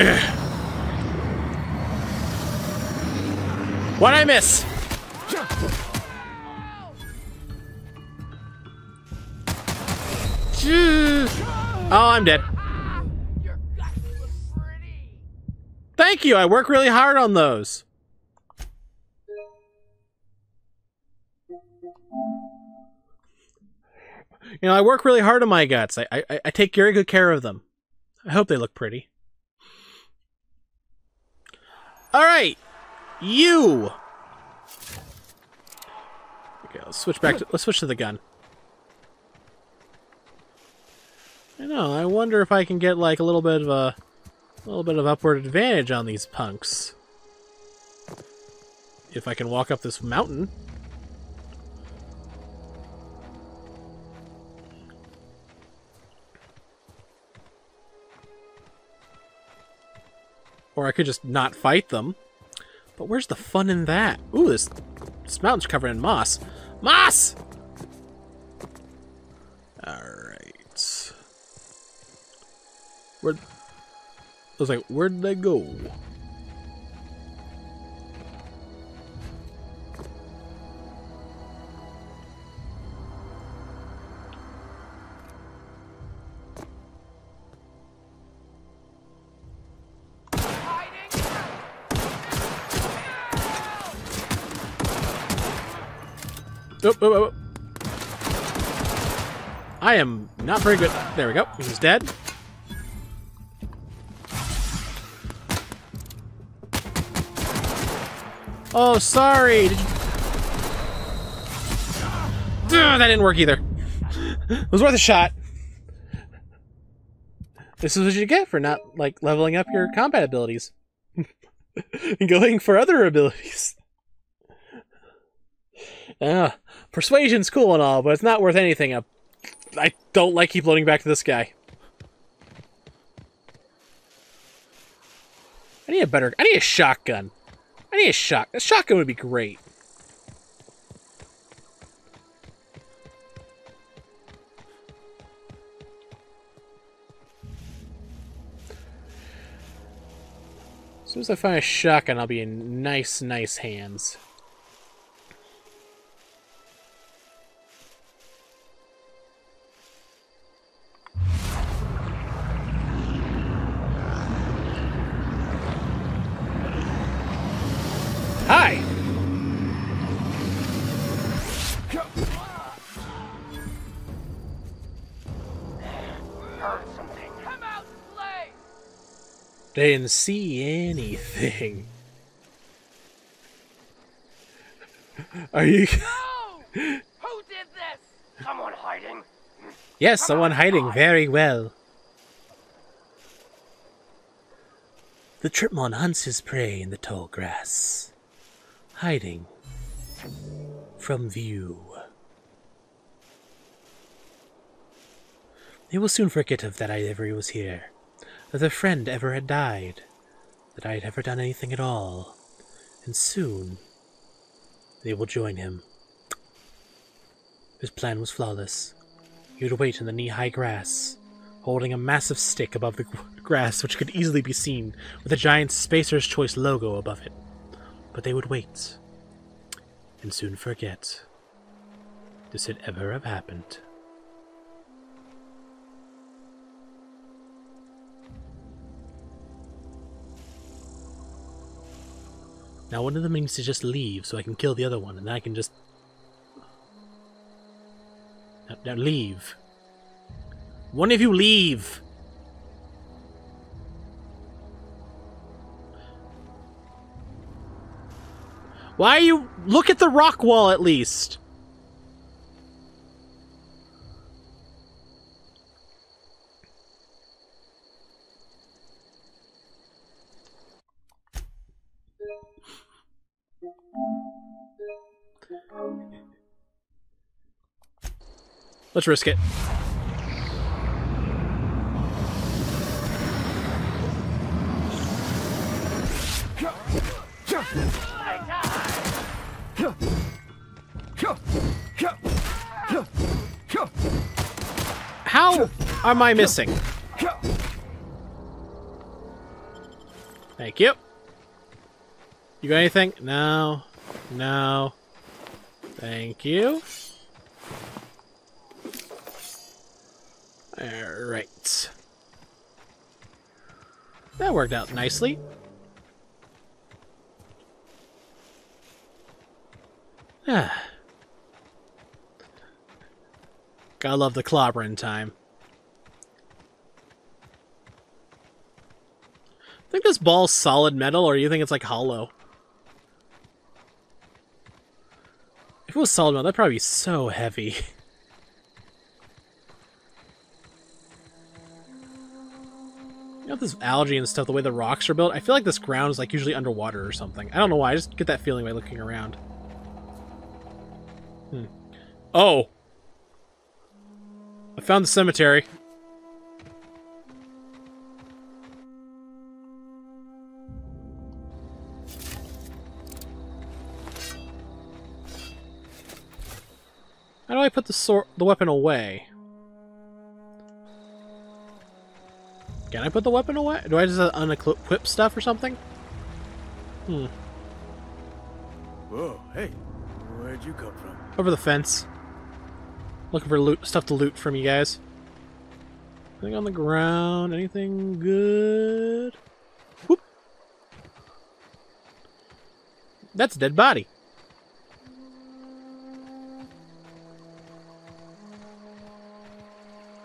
Ugh. What'd I miss? Oh, I'm dead. Your guts look pretty. Thank you. I work really hard on those. You know, I work really hard on my guts. I I, I take very good care of them. I hope they look pretty. All right, you. Okay, let's switch back to let's switch to the gun. I know, I wonder if I can get like a little bit of a, a little bit of upward advantage on these punks. If I can walk up this mountain. Or I could just not fight them. But where's the fun in that? Ooh, this, this mountain's covered in moss. Moss! Alright. Where'd... I was like, where'd they go? Oh, oh, oh. I am not very good. There we go. He's dead. Oh, sorry. Did you... Ugh, that didn't work either. It was worth a shot. This is what you get for not like leveling up your combat abilities and going for other abilities. Uh, persuasion's cool and all, but it's not worth anything. I, I don't like keep loading back to this guy. I need a better... I need a shotgun. I need a shot. A shotgun would be great. As soon as I find a shotgun, I'll be in nice, nice hands. Hi! They didn't see anything. Are you... No! Who did this? Someone hiding? Yes, Come someone on, hiding God. Very well. The Tripmon hunts his prey in the tall grass. Hiding from view. They will soon forget of that I ever was here, that their friend ever had died, that I had ever done anything at all, and soon they will join him. His plan was flawless. He would wait in the knee-high grass, holding a massive stick above the grass which could easily be seen, with a giant Spacer's Choice logo above it. But they would wait, and soon forget this had ever have happened. Now one of them needs to just leave so I can kill the other one, and then I can just... Now, now leave. One of you leave! Why are you... Look at the rock wall at least! Let's risk it. How am I missing? Thank you. You got anything? No. No. Thank you. Alright. That worked out nicely. Ah. Gotta love the clobberin' time. Think this ball's solid metal, or you think it's like hollow? If it was solid metal, that'd probably be so heavy. You know, this algae and stuff, the way the rocks are built, I feel like this ground is like usually underwater or something. I don't know why, I just get that feeling by looking around. Hmm. Oh! I found the cemetery. How do I put the sword, the weapon away? Can I put the weapon away? Do I just uh, unequip stuff or something? Hmm. Whoa, hey. Where'd you come from? Over the fence. Looking for loot, stuff to loot from you guys. Anything on the ground? Anything good? Whoop! That's a dead body.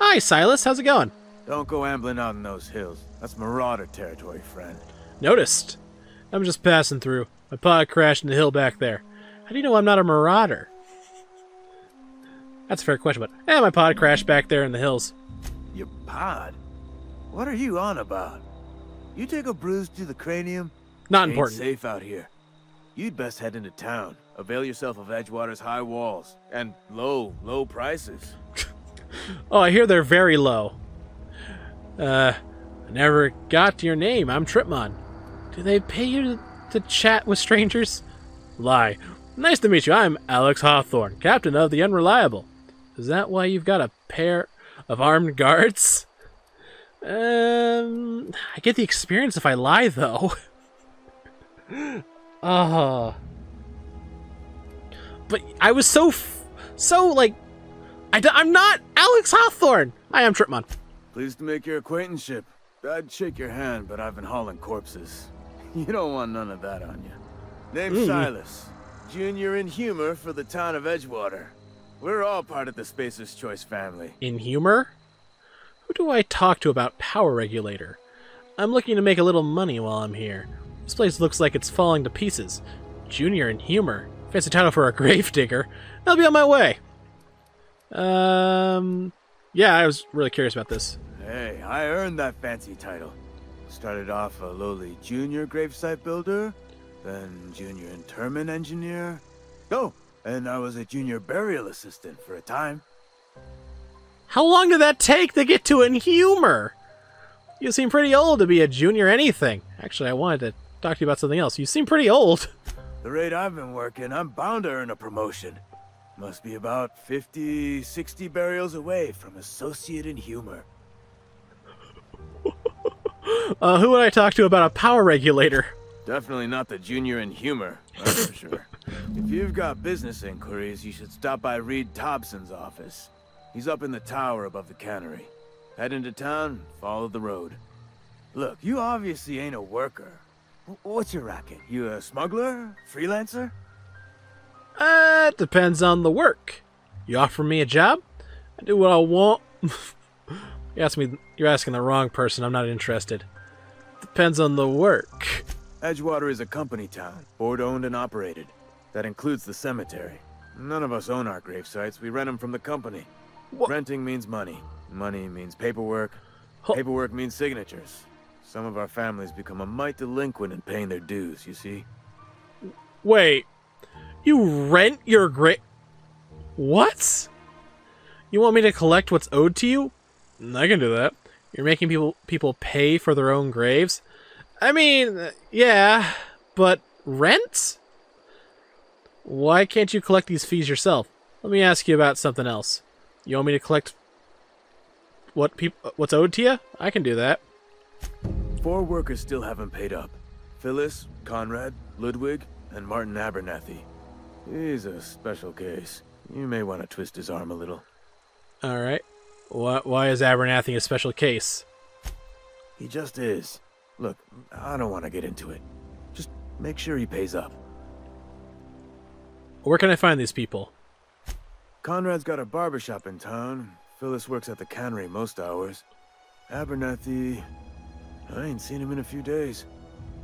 Hi, Silas. How's it going? Don't go ambling out in those hills. That's marauder territory, friend. Noticed. I'm just passing through. My pod crashed in the hill back there. How do you know I'm not a marauder? That's a fair question, but eh, my pod crashed back there in the hills. Your pod? What are you on about? You take a bruise to the cranium? Not important. Ain't safe out here. You'd best head into town. Avail yourself of Edgewater's high walls and low, low prices. Oh, I hear they're very low. Uh, I never got your name. I'm Tripmon. Do they pay you to, to chat with strangers? Lie. Nice to meet you. I'm Alex Hawthorne, captain of the Unreliable. Is that why you've got a pair of armed guards? Um, I get the experience if I lie, though. Ah. uh, but I was so, f so like, I d I'm not Alex Hawthorne. I am Tripmon. Pleased to make your acquaintanceship. I'd shake your hand, but I've been hauling corpses. You don't want none of that on you. Name's mm. Silas. Junior in humor for the town of Edgewater. We're all part of the Spacer's Choice family. In humor? Who do I talk to about power regulator? I'm looking to make a little money while I'm here. This place looks like it's falling to pieces. Junior in humor. Fancy title for a gravedigger. I'll be on my way. Um, yeah, I was really curious about this. Hey, I earned that fancy title. Started off a lowly junior gravesite builder. Then junior interment engineer. Oh, and I was a junior burial assistant for a time. How long did that take to get to in humor? You seem pretty old to be a junior anything. Actually, I wanted to talk to you about something else. You seem pretty old. The rate I've been working, I'm bound to earn a promotion. Must be about fifty, sixty burials away from associate in humor. Uh, who would I talk to about a power regulator? Definitely not the junior in humor, that's for sure. If you've got business inquiries, you should stop by Reed Thompson's office. He's up in the tower above the cannery. Head into town, follow the road. Look, you obviously ain't a worker. What's your racket? You a smuggler? Freelancer? Uh, it depends on the work. You offer me a job? I do what I want. You ask me, you're asking the wrong person. I'm not interested. Depends on the work. Edgewater is a company town, board owned and operated. That includes the cemetery. None of us own our grave sites. We rent them from the company. What? Renting means money. Money means paperwork. Huh. Paperwork means signatures. Some of our families become a mite delinquent in paying their dues, you see. Wait. You rent your grave? What? You want me to collect what's owed to you? I can do that. You're making people people pay for their own graves? I mean, yeah, but rent? Why can't you collect these fees yourself? Let me ask you about something else. You want me to collect what people what's owed to you? I can do that. Four workers still haven't paid up. Phyllis, Conrad, Ludwig, and Martin Abernathy. He's a special case. You may want to twist his arm a little. All right. Why is Abernathy a special case? He just is. Look, I don't want to get into it. Just make sure he pays up. Where can I find these people? Conrad's got a barbershop in town. Phyllis works at the cannery most hours. Abernathy... I ain't seen him in a few days.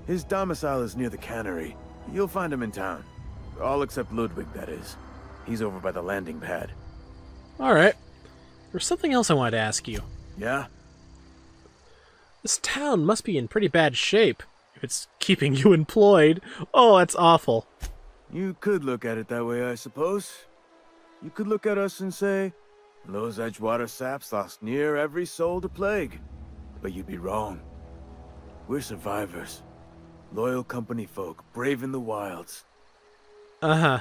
His domicile is near the cannery. You'll find him in town. All except Ludwig, that is. He's over by the landing pad. All right. There's something else I wanted to ask you. Yeah? This town must be in pretty bad shape if it's keeping you employed. Oh, that's awful. You could look at it that way, I suppose. You could look at us and say, those Edgewater saps lost near every soul to plague. But you'd be wrong. We're survivors. Loyal company folk, brave in the wilds. Uh-huh.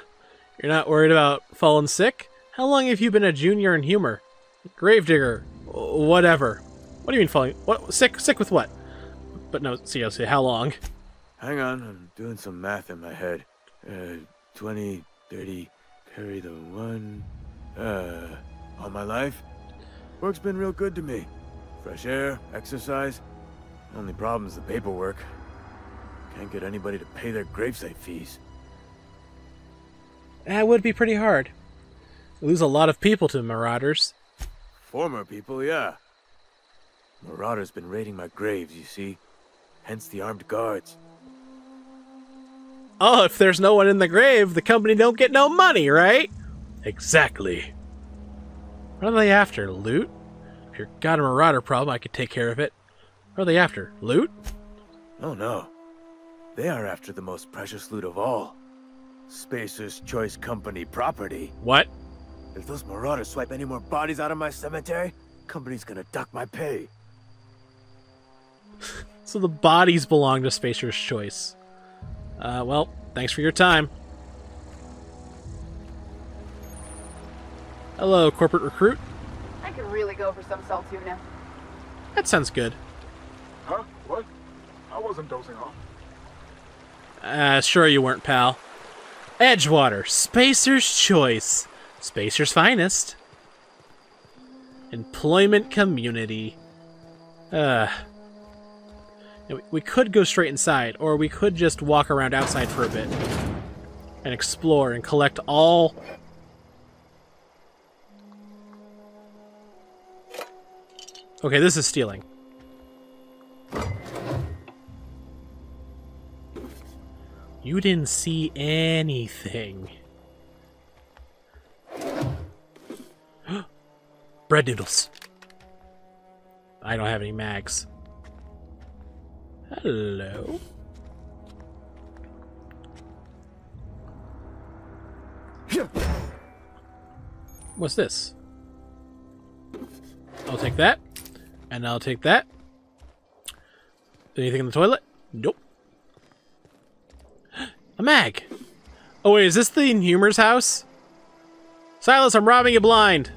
You're not worried about falling sick? How long have you been a junior in humor? Gravedigger, whatever. What do you mean falling? What sick? Sick with what? But no, see, see, how long? Hang on, I'm doing some math in my head. Uh, twenty, thirty, carry the one. Uh, all my life, work's been real good to me. Fresh air, exercise. Only problem's the paperwork. Can't get anybody to pay their gravesite fees. That would be pretty hard. Lose a lot of people to marauders. Former people, yeah. Marauders been raiding my graves, you see. Hence the armed guards. Oh, if there's no one in the grave, the company don't get no money, right? Exactly. What are they after, loot? If you've got a marauder problem, I could take care of it. What are they after, loot? Oh no. They are after the most precious loot of all. Spacer's Choice Company property. What? If those marauders swipe any more bodies out of my cemetery, company's gonna dock my pay. So the bodies belong to Spacer's Choice. Uh, well, thanks for your time. Hello, corporate recruit. I could really go for some Saltuna. That sounds good. Huh? What? I wasn't dozing off. Uh, sure you weren't, pal. Edgewater, Spacer's Choice. Spacer's finest. Employment community. Uh, we could go straight inside, or we could just walk around outside for a bit and explore and collect all... Okay, this is stealing. You didn't see anything. Bread noodles. I don't have any mags. Hello. What's this? take that. And I'll take that. Anything in the toilet? Nope. A mag. Oh wait, is this the Inhumor's house? Silas, I'm robbing you blind.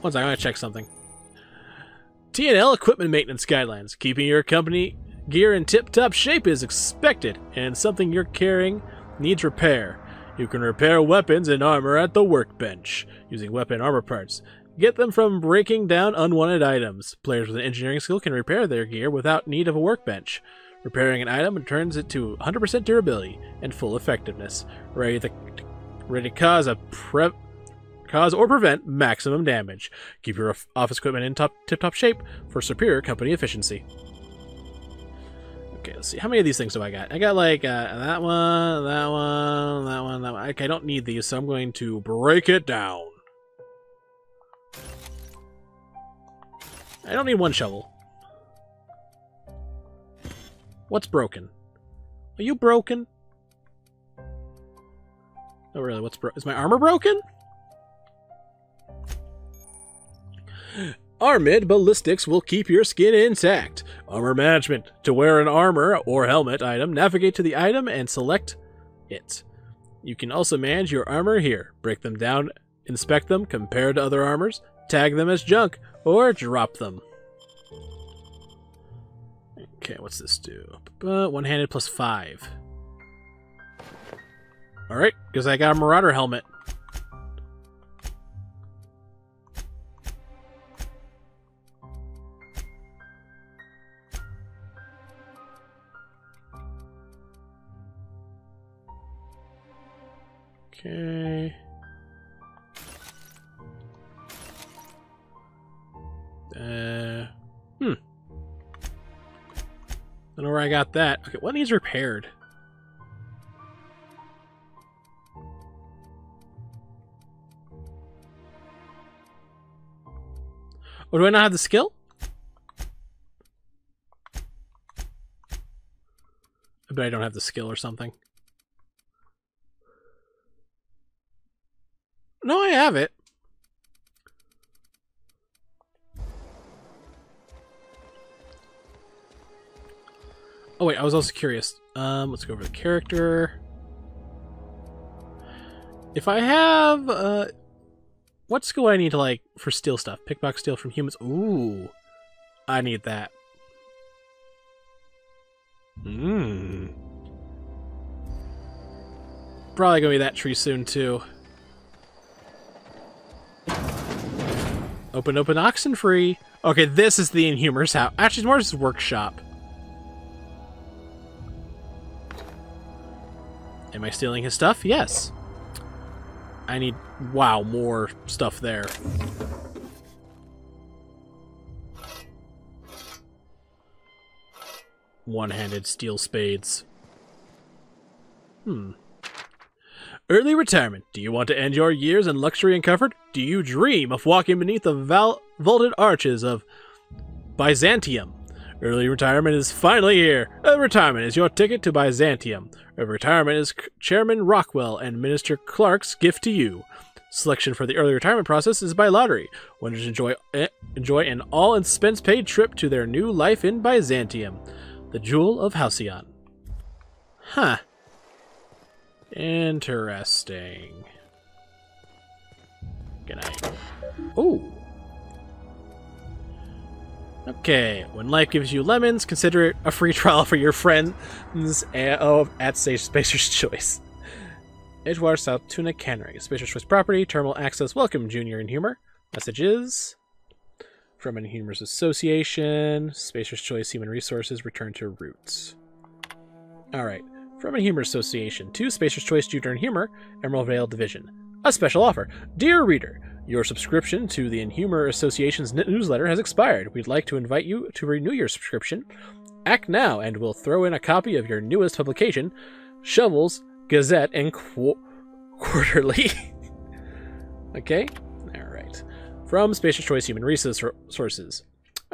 One second, I'm gonna check something. T and L Equipment Maintenance Guidelines. Keeping your company gear in tip-top shape is expected, and something you're carrying needs repair. You can repair weapons and armor at the workbench using weapon armor parts. Get them from breaking down unwanted items. Players with an engineering skill can repair their gear without need of a workbench. Repairing an item returns it to one hundred percent durability and full effectiveness, ready to, ready to cause, a pre, cause or prevent maximum damage. Keep your office equipment in top, tip-top shape for superior company efficiency. Okay, let's see. How many of these things do I got? I got like uh, that one, that one, that one, that one. Okay, I don't need these, so I'm going to break it down. I don't need one shovel. What's broken? Are you broken? Oh really, what's bro- is my armor broken? Armored ballistics will keep your skin intact. Armor management. To wear an armor or helmet item, navigate to the item and select it. You can also manage your armor here. Break them down, inspect them, compare to other armors, tag them as junk, or drop them. Okay, what's this do? Uh, one-handed plus five. Alright, because I got a Marauder helmet. Okay. Uh, hmm. I don't know where I got that. Okay, what needs repaired? Oh, do I not have the skill? I bet I don't have the skill or something. No, I have it. Oh wait, I was also curious. Um, let's go over the character. If I have, uh, what skill do I need to like for steal stuff? Pickpocket, steal from humans. Ooh, I need that. Hmm. Probably gonna be that tree soon too. Open, open, oxen free. Okay, this is the Inhumor's house. Actually, it's more just workshop. Am I stealing his stuff? Yes. I need, wow, more stuff there. One-handed steel spades. Hmm. Early retirement. Do you want to end your years in luxury and comfort? Do you dream of walking beneath the val vaulted arches of Byzantium? Early retirement is finally here. Early retirement is your ticket to Byzantium. Early retirement is Chairman Rockwell and Minister Clark's gift to you. Selection for the early retirement process is by lottery. Winners enjoy eh, enjoy an all-expense-paid trip to their new life in Byzantium, the jewel of Halcyon. Huh. Interesting. Good night. Ooh. Okay. When life gives you lemons, consider it a free trial for your friends at, oh, at Spacer's Choice. Edgewater, Saltuna, Cannery. Spacer's Choice property. Terminal access. Welcome, Junior Inhumor. Messages from Inhumor's Association. Spacer's Choice Human Resources. Return to Roots. All right. From Inhumor Association to Spacer's Choice Junior Inhumor, Emerald Vale Division. A special offer. Dear reader, your subscription to the Inhumor Association's newsletter has expired. We'd like to invite you to renew your subscription. Act now, and we'll throw in a copy of your newest publication, Shovels, Gazette, and Qu Quarterly. Okay? Alright. From Spacer's Choice Human Resources.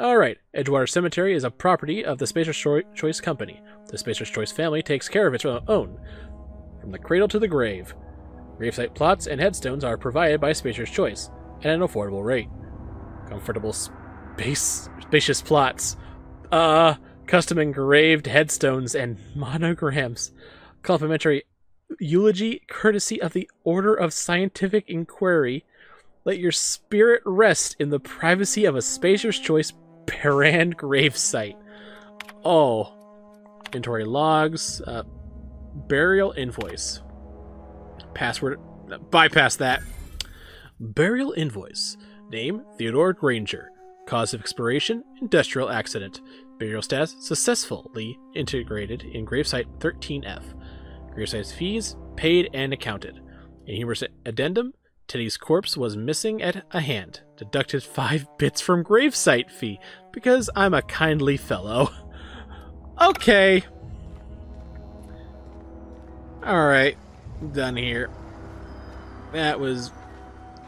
Alright, Edgewater Cemetery is a property of the Spacer's Choice Company. The Spacer's Choice family takes care of its own, from the cradle to the grave. Gravesite plots and headstones are provided by Spacer's Choice at an affordable rate. Comfortable space, spacious plots. Uh, custom engraved headstones and monograms. Complimentary eulogy courtesy of the Order of Scientific Inquiry. Let your spirit rest in the privacy of a Spacer's Choice Paran gravesite. Oh. Inventory logs. Uh, burial invoice. Password. Uh, bypass that. Burial invoice. Name, Theodore Granger. Cause of expiration, industrial accident. Burial status, successfully integrated in gravesite thirteen F. Gravesite fees, paid and accounted. In humorous addendum, Teddy's corpse was missing at a hand. Deducted five bits from gravesite fee, because I'm a kindly fellow. Okay. Alright. Done here. That was...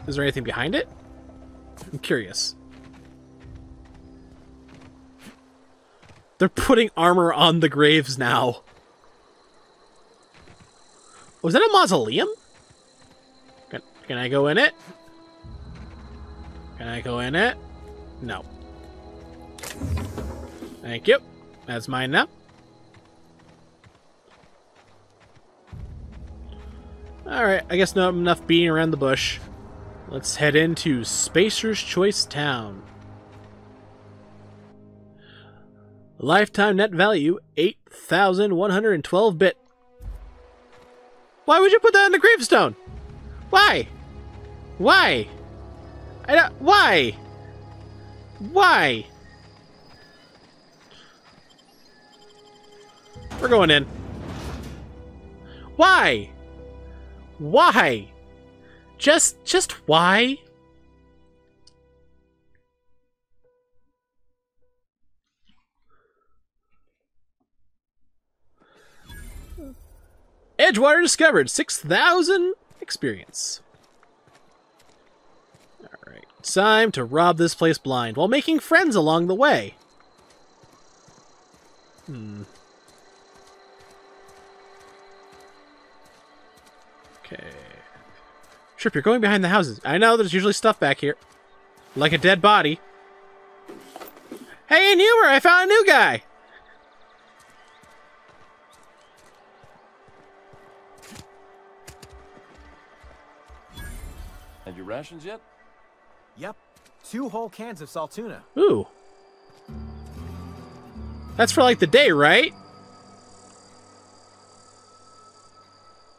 Is there anything behind it? I'm curious. They're putting armor on the graves now. Was that a mausoleum? Can I go in it? Can I go in it? No. Thank you. That's mine now. Alright, I guess not enough beating around the bush. Let's head into Spacer's Choice Town. Lifetime net value, eight thousand one hundred twelve bit. Why would you put that on the gravestone? Why? Why? I don't, why? Why? We're going in. Why? Why? Just, just why? Edgewater discovered, six thousand experience. Alright, time to rob this place blind while making friends along the way. Hmm. Okay. Trip, you're going behind the houses. I know, there's usually stuff back here. Like a dead body. Hey, in humor, I found a new guy! Had your rations yet? Yep. Two whole cans of Saltuna. Ooh. That's for like the day, right?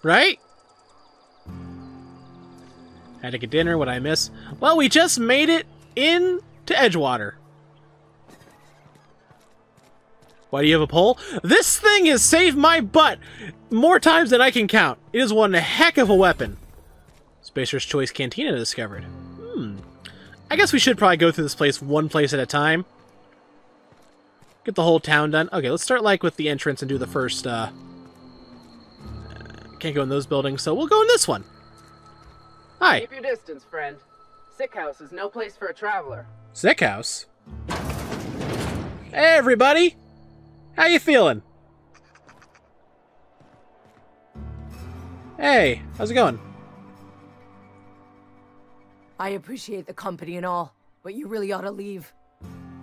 Right? Had to get dinner, what'd I miss? Well, we just made it in to Edgewater. Why do you have a pole? This thing has saved my butt more times than I can count. It is one heck of a weapon. Spacer's Choice Cantina discovered. Hmm. I guess we should probably go through this place one place at a time. Get the whole town done. Okay, let's start like with the entrance and do the first, uh... Can't go in those buildings, so we'll go in this one. Hi. Keep your distance, friend. Sick house is no place for a traveler. Sick house? Hey, everybody! How you feeling? Hey, how's it going? I appreciate the company and all, but you really ought to leave.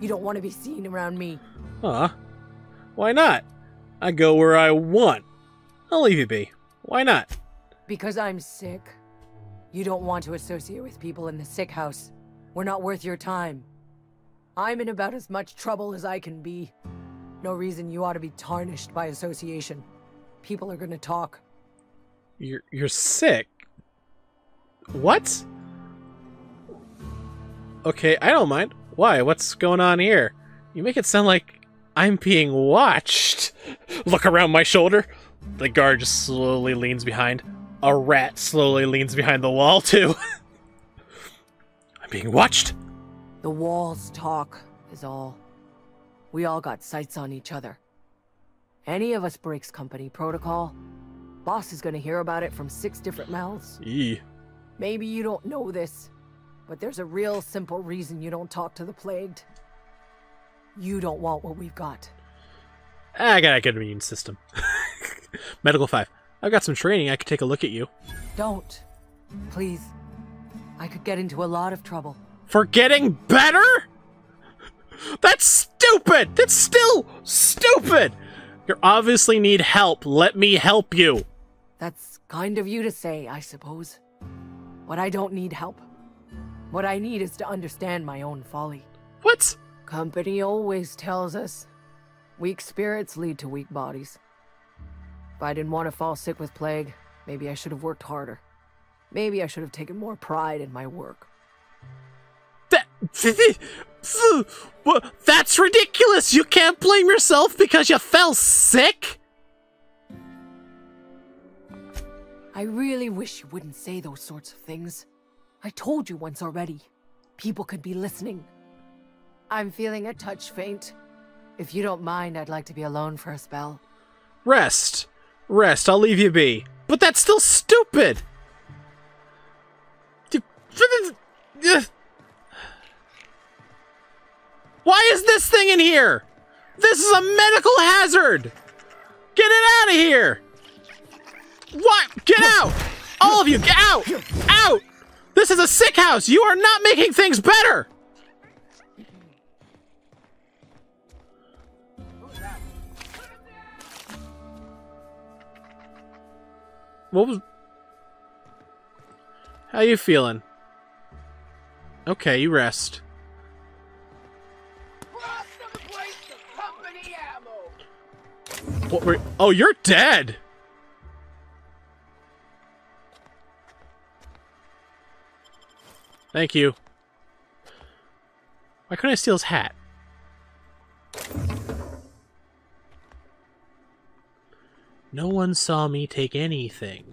You don't want to be seen around me. Huh? Why not? I go where I want. I'll leave you be. Why not? Because I'm sick. You don't want to associate with people in the sick house. We're not worth your time. I'm in about as much trouble as I can be. No reason you ought to be tarnished by association. People are going to talk. You're, you're sick? What? Okay, I don't mind. Why? What's going on here? You make it sound like I'm being watched. Look around my shoulder. The guard just slowly leans behind. A rat slowly leans behind the wall, too. I'm being watched. The walls talk is all. We all got sights on each other. Any of us breaks company protocol, boss is going to hear about it from six different mouths. Eee. Maybe you don't know this, but there's a real simple reason you don't talk to the plagued. You don't want what we've got. I got a good immune system. Medical five. I've got some training. I could take a look at you. Don't. Please. I could get into a lot of trouble. For getting better? That's stupid! That's still stupid! You obviously need help. Let me help you. That's kind of you to say, I suppose. But I don't need help. What I need is to understand my own folly. What? Company always tells us weak spirits lead to weak bodies. If I didn't want to fall sick with plague, maybe I should have worked harder. Maybe I should have taken more pride in my work. That, that's ridiculous! You can't blame yourself because you fell sick? I really wish you wouldn't say those sorts of things. I told you once already. People could be listening. I'm feeling a touch faint. If you don't mind, I'd like to be alone for a spell. Rest. Rest, I'll leave you be. But that's still stupid! Why is this thing in here? This is a medical hazard! Get it out of here! What? Get out! All of you, get out! Out! This is a sick house! You are not making things better! What was... How you feeling? Okay, you rest. What were... Oh, you're dead! Thank you. Why couldn't I steal his hat? No one saw me take anything.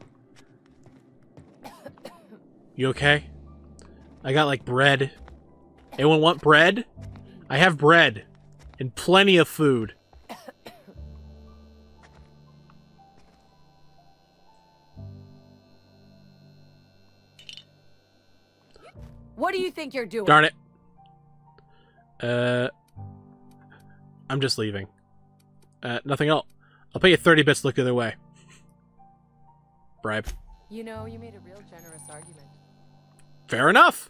You okay? I got, like, bread. Anyone want bread? I have bread. And plenty of food. What do you think you're doing? Darn it. Uh, I'm just leaving. Uh, nothing else. I'll pay you thirty bits to look the other way. Bribe. You know, you made a real generous argument. Fair enough!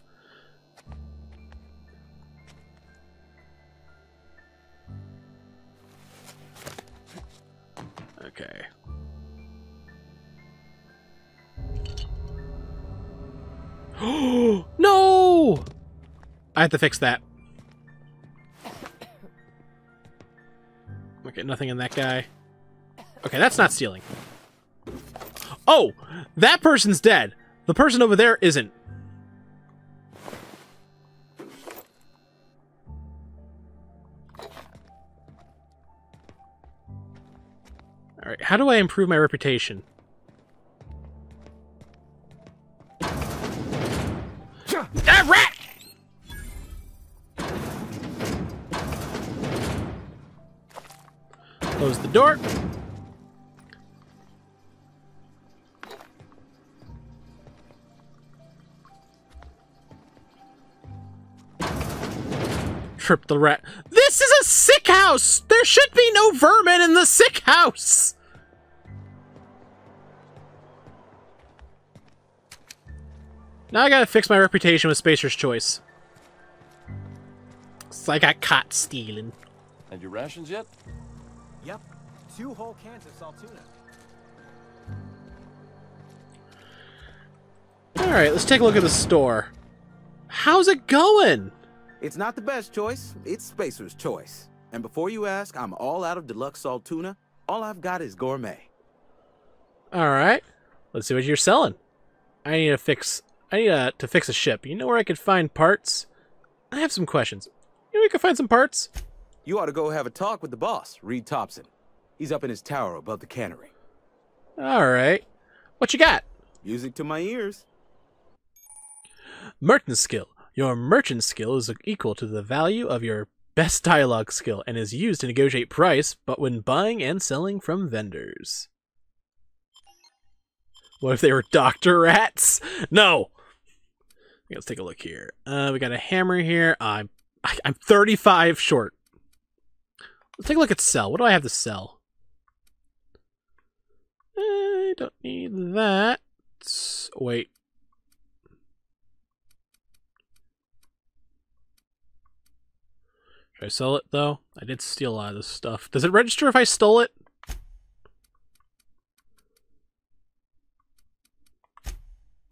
Okay. No! I have to fix that. Okay, nothing in that guy. Okay, that's not stealing. Oh! That person's dead. The person over there isn't. Alright, how do I improve my reputation? That rat! Close the door. Trip the rat. This is a sick house! There should be no vermin in the sick house! Now I gotta fix my reputation with Spacer's Choice. So I got caught stealing. And your rations yet? Yep. Two whole cans of Saltuna. Alright, let's take a look at the store. How's it going? It's not the best choice, it's Spacer's Choice. And before you ask, I'm all out of deluxe Saltuna. All I've got is gourmet. Alright. Let's see what you're selling. I need to fix I need uh, to fix a ship. You know where I could find parts? I have some questions. You know where you could find some parts? You ought to go have a talk with the boss, Reed Thompson. He's up in his tower above the cannery. Alright. What you got? Music to my ears. Merchant skill. Your merchant skill is equal to the value of your best dialogue skill and is used to negotiate price, but when buying and selling from vendors. What if they were doctor rats? No! Let's take a look here. Uh, we got a hammer here. I'm, I'm thirty-five short. Let's take a look at sell. What do I have to sell? Uh, I don't need that. Wait. Should I sell it, though? I did steal a lot of this stuff. Does it register if I stole it?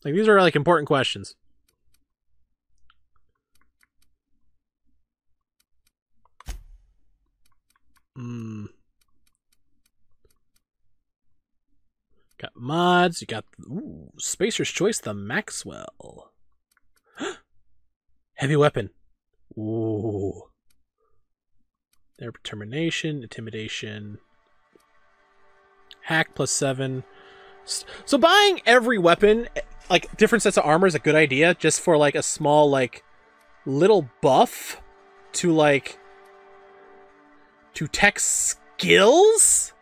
Like, these are, like, important questions. Hmm. Got mods, you got, ooh, Spacer's Choice, the Maxwell. Heavy weapon. Ooh. Their determination, intimidation. Hack plus seven. So buying every weapon, like, different sets of armor is a good idea, just for, like, a small, like, little buff to, like, to tech skills?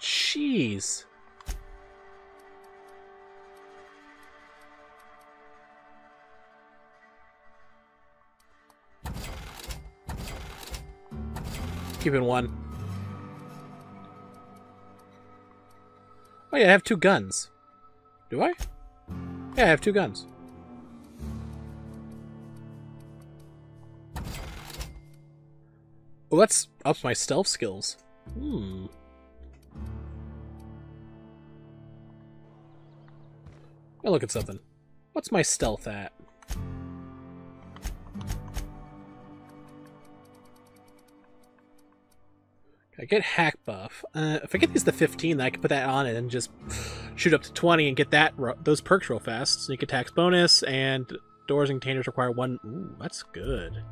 Jeez. Keep in one. Oh yeah, I have two guns. Do I? Yeah, I have two guns. Oh, that's ups my stealth skills. Hmm. I'll look at something. What's my stealth at? I get hack buff. Uh, if I get these to fifteen, then I can put that on it and just shoot up to twenty and get that those perks real fast. Sneak attacks bonus, and doors and containers require one. Ooh, that's good.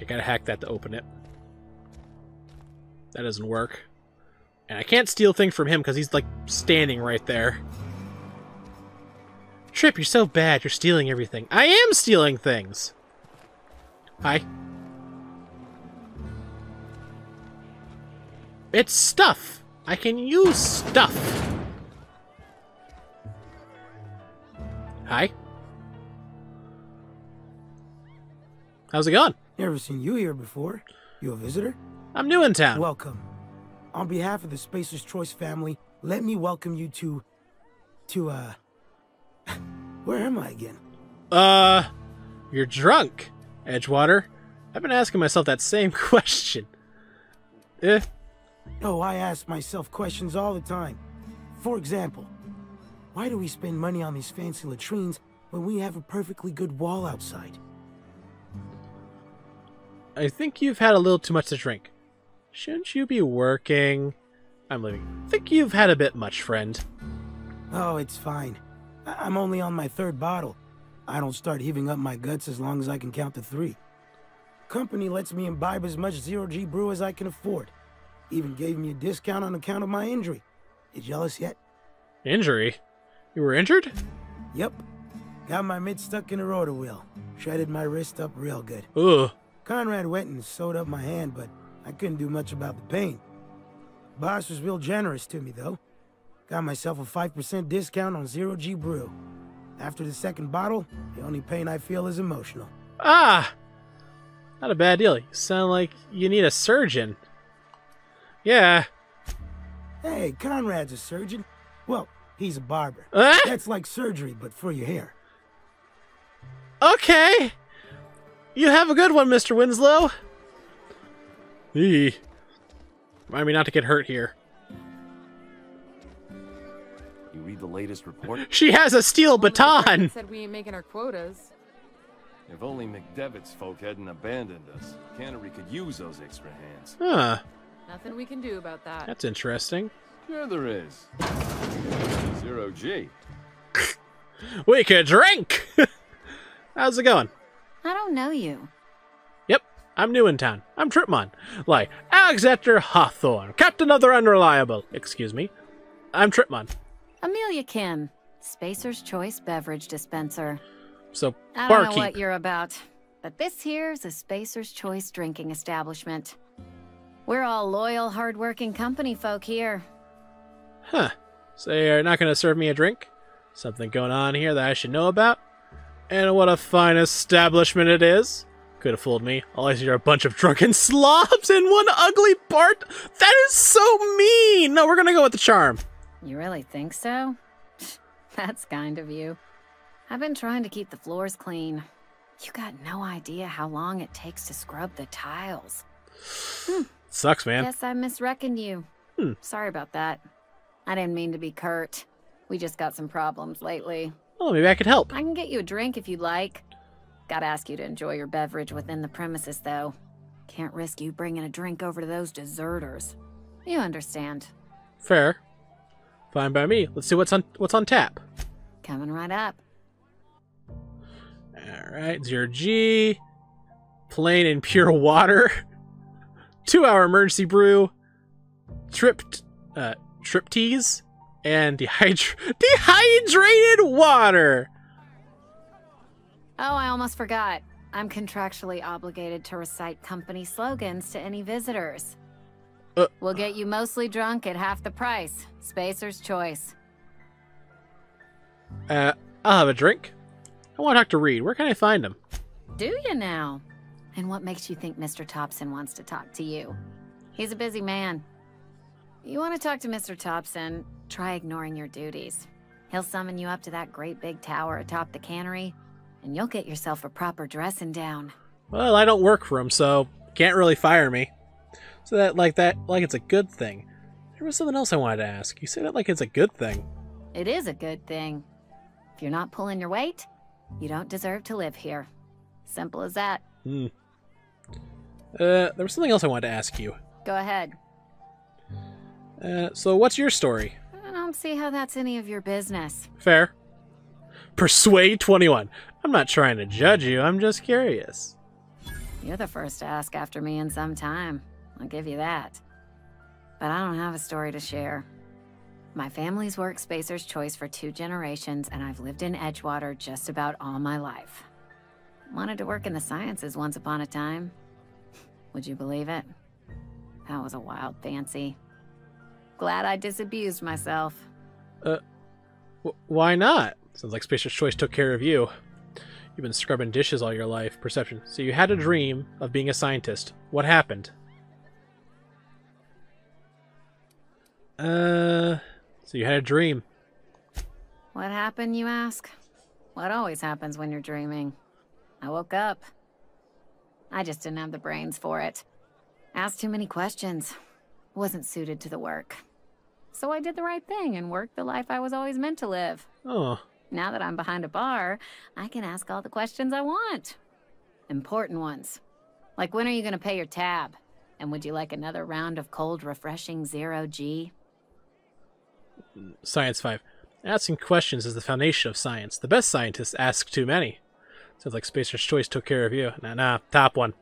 I gotta hack that to open it. That doesn't work. And I can't steal things from him because he's, like, standing right there. Trip, you're so bad. You're stealing everything. I am stealing things! Hi. It's stuff! I can use stuff! Hi. How's it going? Never seen you here before. You a visitor? I'm new in town. Welcome. On behalf of the Spacer's Choice family, let me welcome you to... to, uh... where am I again? Uh... You're drunk, Edgewater. I've been asking myself that same question. Eh? Oh, I ask myself questions all the time. For example, why do we spend money on these fancy latrines when we have a perfectly good wall outside? I think you've had a little too much to drink. Shouldn't you be working? I'm leaving. I think you've had a bit much, friend. Oh, it's fine. I I'm only on my third bottle. I don't start heaving up my guts as long as I can count to three. Company lets me imbibe as much zero-G brew as I can afford. Even gave me a discount on account of my injury. You jealous yet? Injury? You were injured? Yep. Got my mid stuck in a rotor wheel. Shredded my wrist up real good. Ugh. Conrad went and sewed up my hand, but I couldn't do much about the pain. Boss was real generous to me, though. Got myself a five percent discount on zero-G brew. After the second bottle, the only pain I feel is emotional. Ah! Not a bad deal. You sound like you need a surgeon. Yeah. Hey, Conrad's a surgeon. Well, he's a barber. Ah? That's like surgery, but for your hair. Okay! You have a good one, Mister Winslow! Eee. Remind me not to get hurt here. You read the latest report? She has a steel baton! Said we ain't making our quotas. If only McDevitt's folk hadn't abandoned us, Cannery could use those extra hands. Huh. Nothing we can do about that. That's interesting. Sure there is. Zero G. We could drink! How's it going? I don't know you. Yep, I'm new in town. I'm Tripmon. Like, Alexander Hawthorne, Captain of the Unreliable. Excuse me. I'm Tripmon. Amelia Kim, Spacer's Choice beverage dispenser. So, barkeep. I don't know what you're about, but this here's a Spacer's Choice drinking establishment. We're all loyal, hard-working company folk here. Huh. So you're not going to serve me a drink? Something going on here that I should know about? And what a fine establishment it is. Could have fooled me. All I see are a bunch of drunken slobs and one ugly Bart. That is so mean. No, we're gonna go with the charm. You really think so? That's kind of you. I've been trying to keep the floors clean. You got no idea how long it takes to scrub the tiles. Hmm. Sucks, man. Guess I misreckoned you. Hmm. Sorry about that. I didn't mean to be curt. We just got some problems lately. Oh, maybe I could help. I can get you a drink if you'd like. Gotta ask you to enjoy your beverage within the premises, though. Can't risk you bringing a drink over to those deserters. You understand. Fair. Fine by me. Let's see what's on what's on tap. Coming right up. All right, zero G. Plain and pure water. Two-hour emergency brew. Tripped, uh, triptease, and dehydr dehydrated water. Oh, I almost forgot. I'm contractually obligated to recite company slogans to any visitors. Uh, we'll get you mostly drunk at half the price. Spacer's Choice. Uh, I'll have a drink. I want to talk to Reed. Where can I find him? Do you now? And what makes you think Mister Thompson wants to talk to you? He's a busy man. You want to talk to Mister Thompson, try ignoring your duties. He'll summon you up to that great big tower atop the cannery, and you'll get yourself a proper dressing down. Well, I don't work for him, so can't really fire me. So that, like that, like it's a good thing. There was something else I wanted to ask. You said it like it's a good thing. It is a good thing. If you're not pulling your weight, you don't deserve to live here. Simple as that. Hmm. Uh, there was something else I wanted to ask you. Go ahead. Uh, so what's your story? I don't see how that's any of your business. Fair. Persuade twenty-one. I'm not trying to judge you. I'm just curious. You're the first to ask after me in some time. I'll give you that. But I don't have a story to share. My family's worked Spacer's Choice for two generations, and I've lived in Edgewater just about all my life. Wanted to work in the sciences once upon a time. Would you believe it? That was a wild fancy. Glad I disabused myself. Uh, wh why not? Sounds like Spacer's Choice took care of you. You've been scrubbing dishes all your life. Perception. So you had a dream of being a scientist. What happened? Uh, so you had a dream. What happened, you ask? What always happens when you're dreaming? I woke up. I just didn't have the brains for it. Asked too many questions. Wasn't suited to the work. So I did the right thing and worked the life I was always meant to live. Oh. Now that I'm behind a bar, I can ask all the questions I want. Important ones. Like, when are you going to pay your tab? And would you like another round of cold, refreshing zero G? Science five. Asking questions is the foundation of science. The best scientists ask too many. Sounds like Spacer's Choice took care of you. Nah, nah, top one.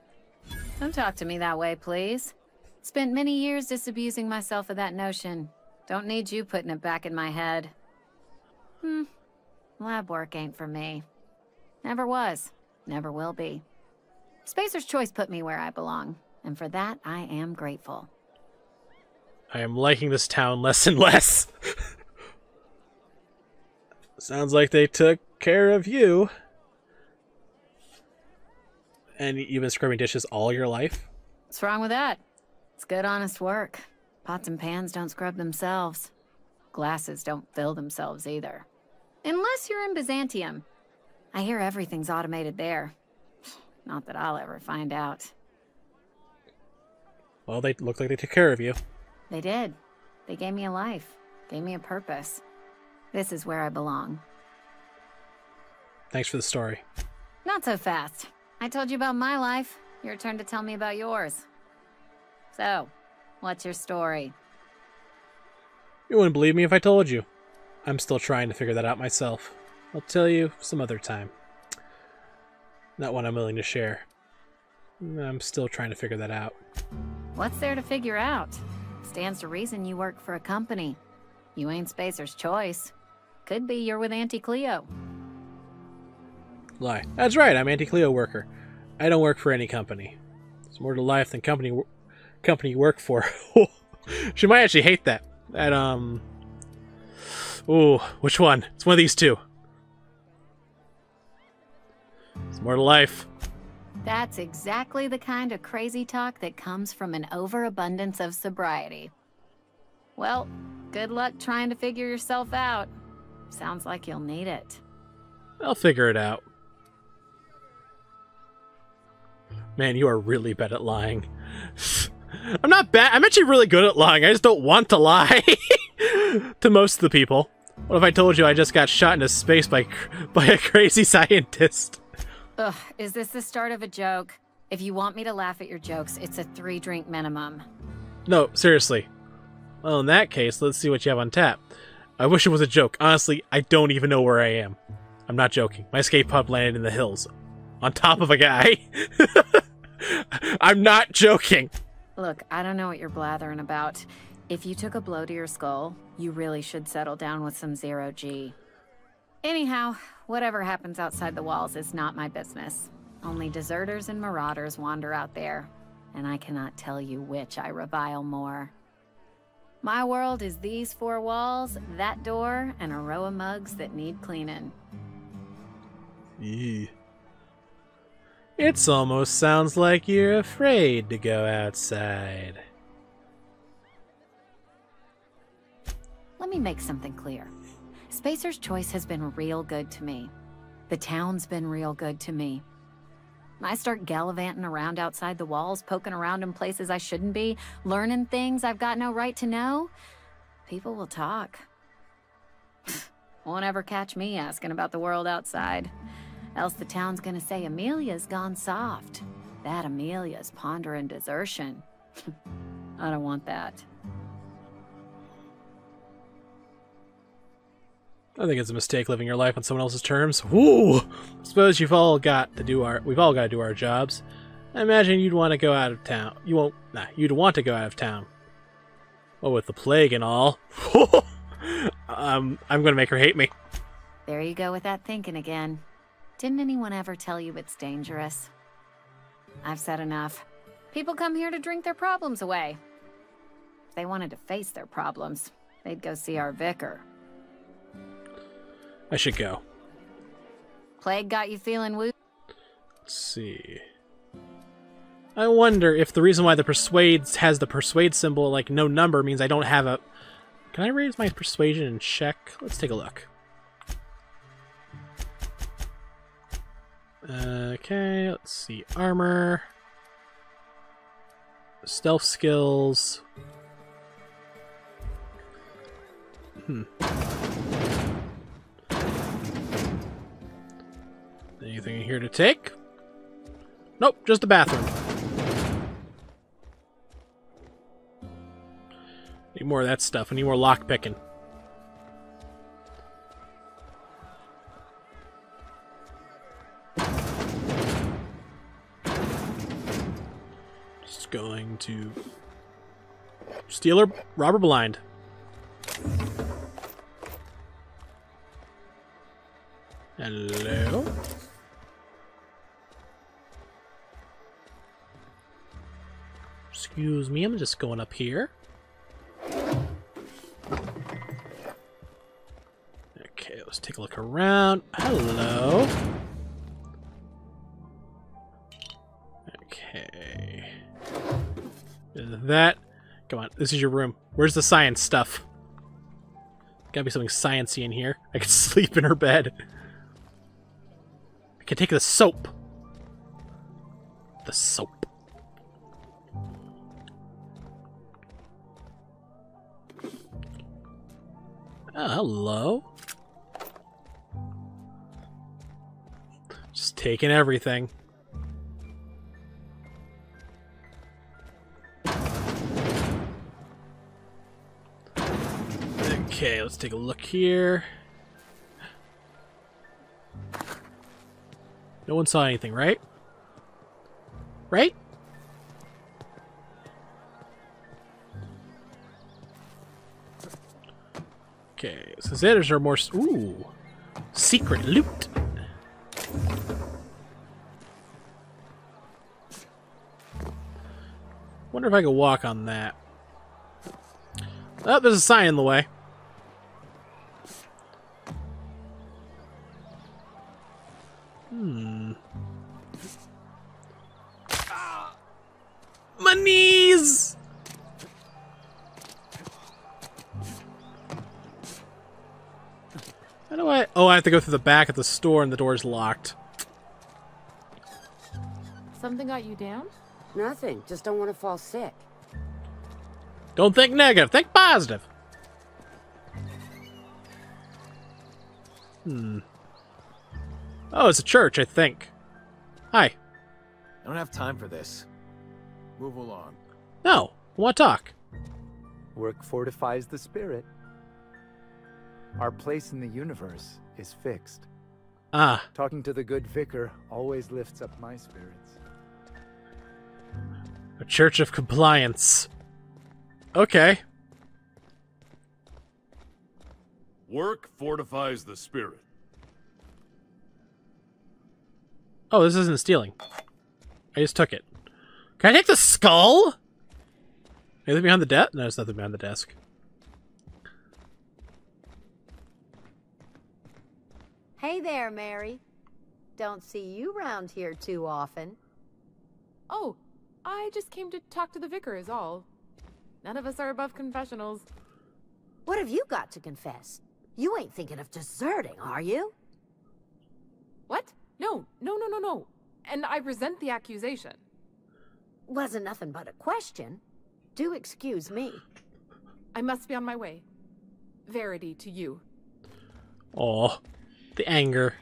Don't talk to me that way, please. Spent many years disabusing myself of that notion. Don't need you putting it back in my head. Hmm. Lab work ain't for me. Never was. Never will be. Spacer's Choice put me where I belong, and for that, I am grateful. I am liking this town less and less. Sounds like they took care of you. And you've been scrubbing dishes all your life? What's wrong with that? It's good, honest work. Pots and pans don't scrub themselves. Glasses don't fill themselves either. Unless you're in Byzantium. I hear everything's automated there. Not that I'll ever find out. Well, they look like they took care of you. They did. They gave me a life. Gave me a purpose. This is where I belong. Thanks for the story. Not so fast. I told you about my life. Your turn to tell me about yours. So, what's your story? You wouldn't believe me if I told you. I'm still trying to figure that out myself. I'll tell you some other time. Not one I'm willing to share. I'm still trying to figure that out. What's there to figure out? Stands to reason you work for a company. You ain't Spacer's Choice. Could be you're with Auntie Cleo. Lie. That's right, I'm Auntie Cleo worker. I don't work for any company. It's more to life than company w company you work for. She might actually hate that. That, um... Ooh, which one? It's one of these two. It's more to life. That's exactly the kind of crazy talk that comes from an overabundance of sobriety. Well, good luck trying to figure yourself out. Sounds like you'll need it. I'll figure it out. Man, you are really bad at lying. I'm not bad. I'm actually really good at lying. I just don't want to lie to most of the people. What if I told you I just got shot into space by by a crazy scientist? Ugh, is this the start of a joke? If you want me to laugh at your jokes, it's a three-drink minimum. No, seriously. Well, in that case, let's see what you have on tap. I wish it was a joke. Honestly, I don't even know where I am. I'm not joking. My skate pod landed in the hills. On top of a guy. I'm not joking. Look, I don't know what you're blathering about. If you took a blow to your skull, you really should settle down with some zero-G. Anyhow, whatever happens outside the walls is not my business. Only deserters and marauders wander out there, and I cannot tell you which I revile more. My world is these four walls, that door, and a row of mugs that need cleaning. Eee. It's almost sounds like you're afraid to go outside. Let me make something clear. Spacer's Choice has been real good to me. The town's been real good to me. I start gallivanting around outside the walls, poking around in places I shouldn't be, learning things I've got no right to know. People will talk. Won't ever catch me asking about the world outside. Else the town's gonna say Amelia's gone soft. That Amelia's pondering desertion. I don't want that. I think it's a mistake living your life on someone else's terms. Woo! Suppose you've all got to do our we've all got to do our jobs. I imagine you'd want to go out of town. You won't nah, you'd want to go out of town. Well, with the plague and all. um I'm gonna make her hate me. There you go with that thinking again. Didn't anyone ever tell you it's dangerous? I've said enough. People come here to drink their problems away. If they wanted to face their problems, they'd go see our vicar. I should go. Plague got you feeling woo. Let's see. I wonder if the reason why the persuade has the persuade symbol like no number means I don't have a... Can I raise my persuasion and check? Let's take a look. Okay, let's see. Armor. Stealth skills. Hmm. Anything in here to take? Nope, just the bathroom. Need more of that stuff. I need more lock picking. Just going to steal or robber blind. Hello. Excuse me, I'm just going up here. Okay, let's take a look around. Hello. Okay. That. Come on, this is your room. Where's the science stuff? Gotta be something sciencey in here. I could sleep in her bed. I could take the soap. The soap. Oh, hello. Just taking everything. Okay, let's take a look here. No one saw anything, right? Right? Okay, since there's are more... Ooh! Secret loot! Wonder if I could walk on that. Oh, there's a sign in the way. Hmm. bunnies! How do I... Oh, I have to go through the back of the store and the door's locked. Something got you down? Nothing. Just don't want to fall sick. Don't think negative. Think positive. Hmm. Oh, it's a church, I think. Hi. I don't have time for this. Move along. No. I want to talk. Work fortifies the spirit. Our place in the universe is fixed. Ah. Talking to the good vicar always lifts up my spirits. A church of compliance. Okay. Work fortifies the spirit. Oh, this isn't stealing. I just took it. Can I take the skull? Anything behind the desk? No, there's nothing behind the desk. Hey there, Mary. Don't see you round here too often. Oh, I just came to talk to the vicar is all. None of us are above confessionals. What have you got to confess? You ain't thinking of deserting, are you? What? No, no, no, no, no. And I resent the accusation. Wasn't nothing but a question. Do excuse me. I must be on my way. Verity to you. Aw. The anger.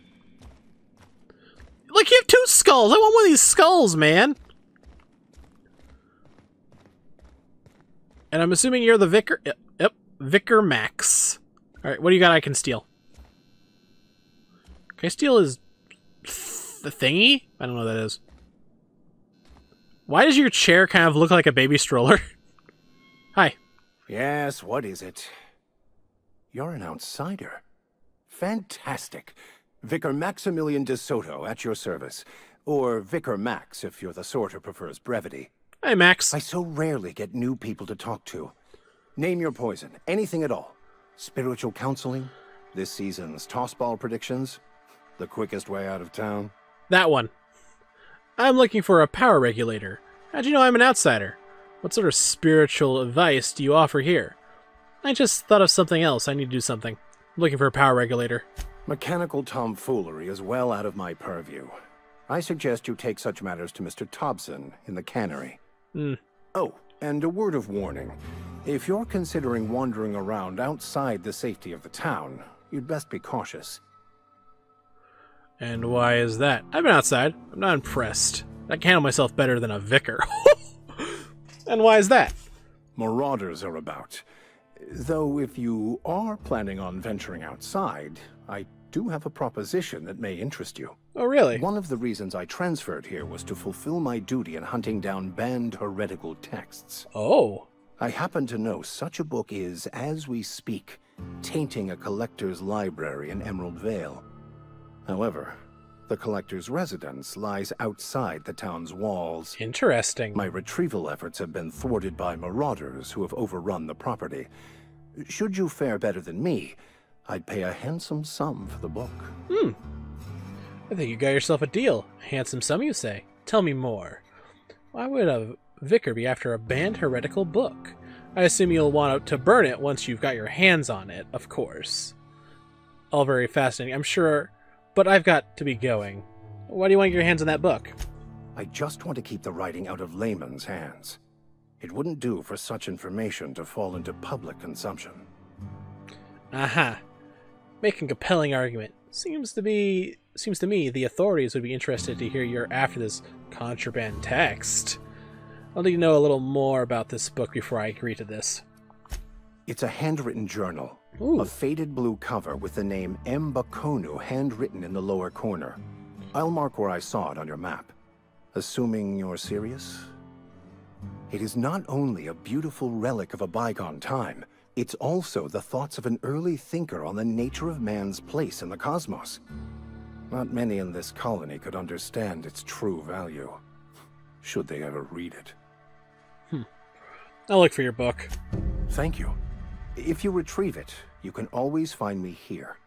Look, you have two skulls! I want one of these skulls, man! And I'm assuming you're the Vicar... Yep, yep. Vicar Max. Alright, what do you got I can steal? Can I steal his... the thingy? I don't know what that is. Why does your chair kind of look like a baby stroller? Hi. Yes, what is it? You're an outsider. Fantastic. Vicar Maximilian DeSoto at your service. Or Vicar Max, if you're the sort who prefers brevity. Hey, Max. I so rarely get new people to talk to. Name your poison. Anything at all. Spiritual counseling. This season's tossball predictions. The quickest way out of town. That one. I'm looking for a power regulator. How'd you know I'm an outsider? What sort of spiritual advice do you offer here? I just thought of something else. I need to do something. I'm looking for a power regulator. Mechanical tomfoolery is well out of my purview. I suggest you take such matters to Mister Thompson in the cannery. Mm. Oh, and a word of warning. If you're considering wandering around outside the safety of the town, you'd best be cautious. And why is that? I've been outside. I'm not impressed. I can handle myself better than a vicar. And why is that? Marauders are about. Though if you are planning on venturing outside, I do have a proposition that may interest you. Oh, really? One of the reasons I transferred here was to fulfill my duty in hunting down banned heretical texts. Oh. I happen to know such a book is, as we speak, tainting a collector's library in Emerald Vale. However, the collector's residence lies outside the town's walls. Interesting. My retrieval efforts have been thwarted by marauders who have overrun the property. Should you fare better than me, I'd pay a handsome sum for the book. Hmm. I think you got yourself a deal. Handsome sum, you say? Tell me more. Why would a vicar be after a banned heretical book? I assume you'll want to burn it once you've got your hands on it, of course. All very fascinating, I'm sure... But I've got to be going. Why do you want to get your hands on that book? I just want to keep the writing out of layman's hands. It wouldn't do for such information to fall into public consumption. Aha. Making a compelling argument. Seems to be... Seems to me the authorities would be interested to hear you're after this contraband text. I'll need to know a little more about this book before I agree to this. It's a handwritten journal. Ooh. A faded blue cover with the name M. Bakonu handwritten in the lower corner. I'll mark where I saw it on your map. Assuming you're serious? It is not only a beautiful relic of a bygone time, it's also the thoughts of an early thinker on the nature of man's place in the cosmos. Not many in this colony could understand its true value, should they ever read it. Hmm. I'll look for your book. Thank you. If you retrieve it, you can always find me here.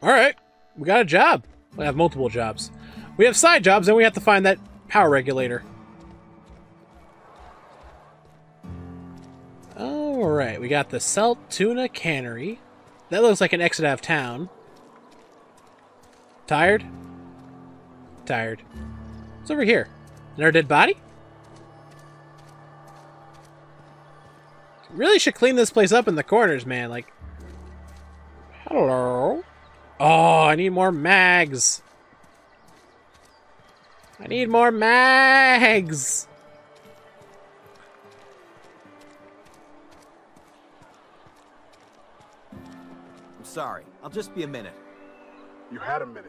Alright. We got a job. We have multiple jobs. We have side jobs, and we have to find that power regulator. Alright, we got the Saltuna Cannery. That looks like an exit out of town. Tired? Tired. What's over here? Another dead body? Really should clean this place up in the corners, man. Like, hello. Oh, I need more mags. I need more mags. I'm sorry. I'll just be a minute. You had a minute.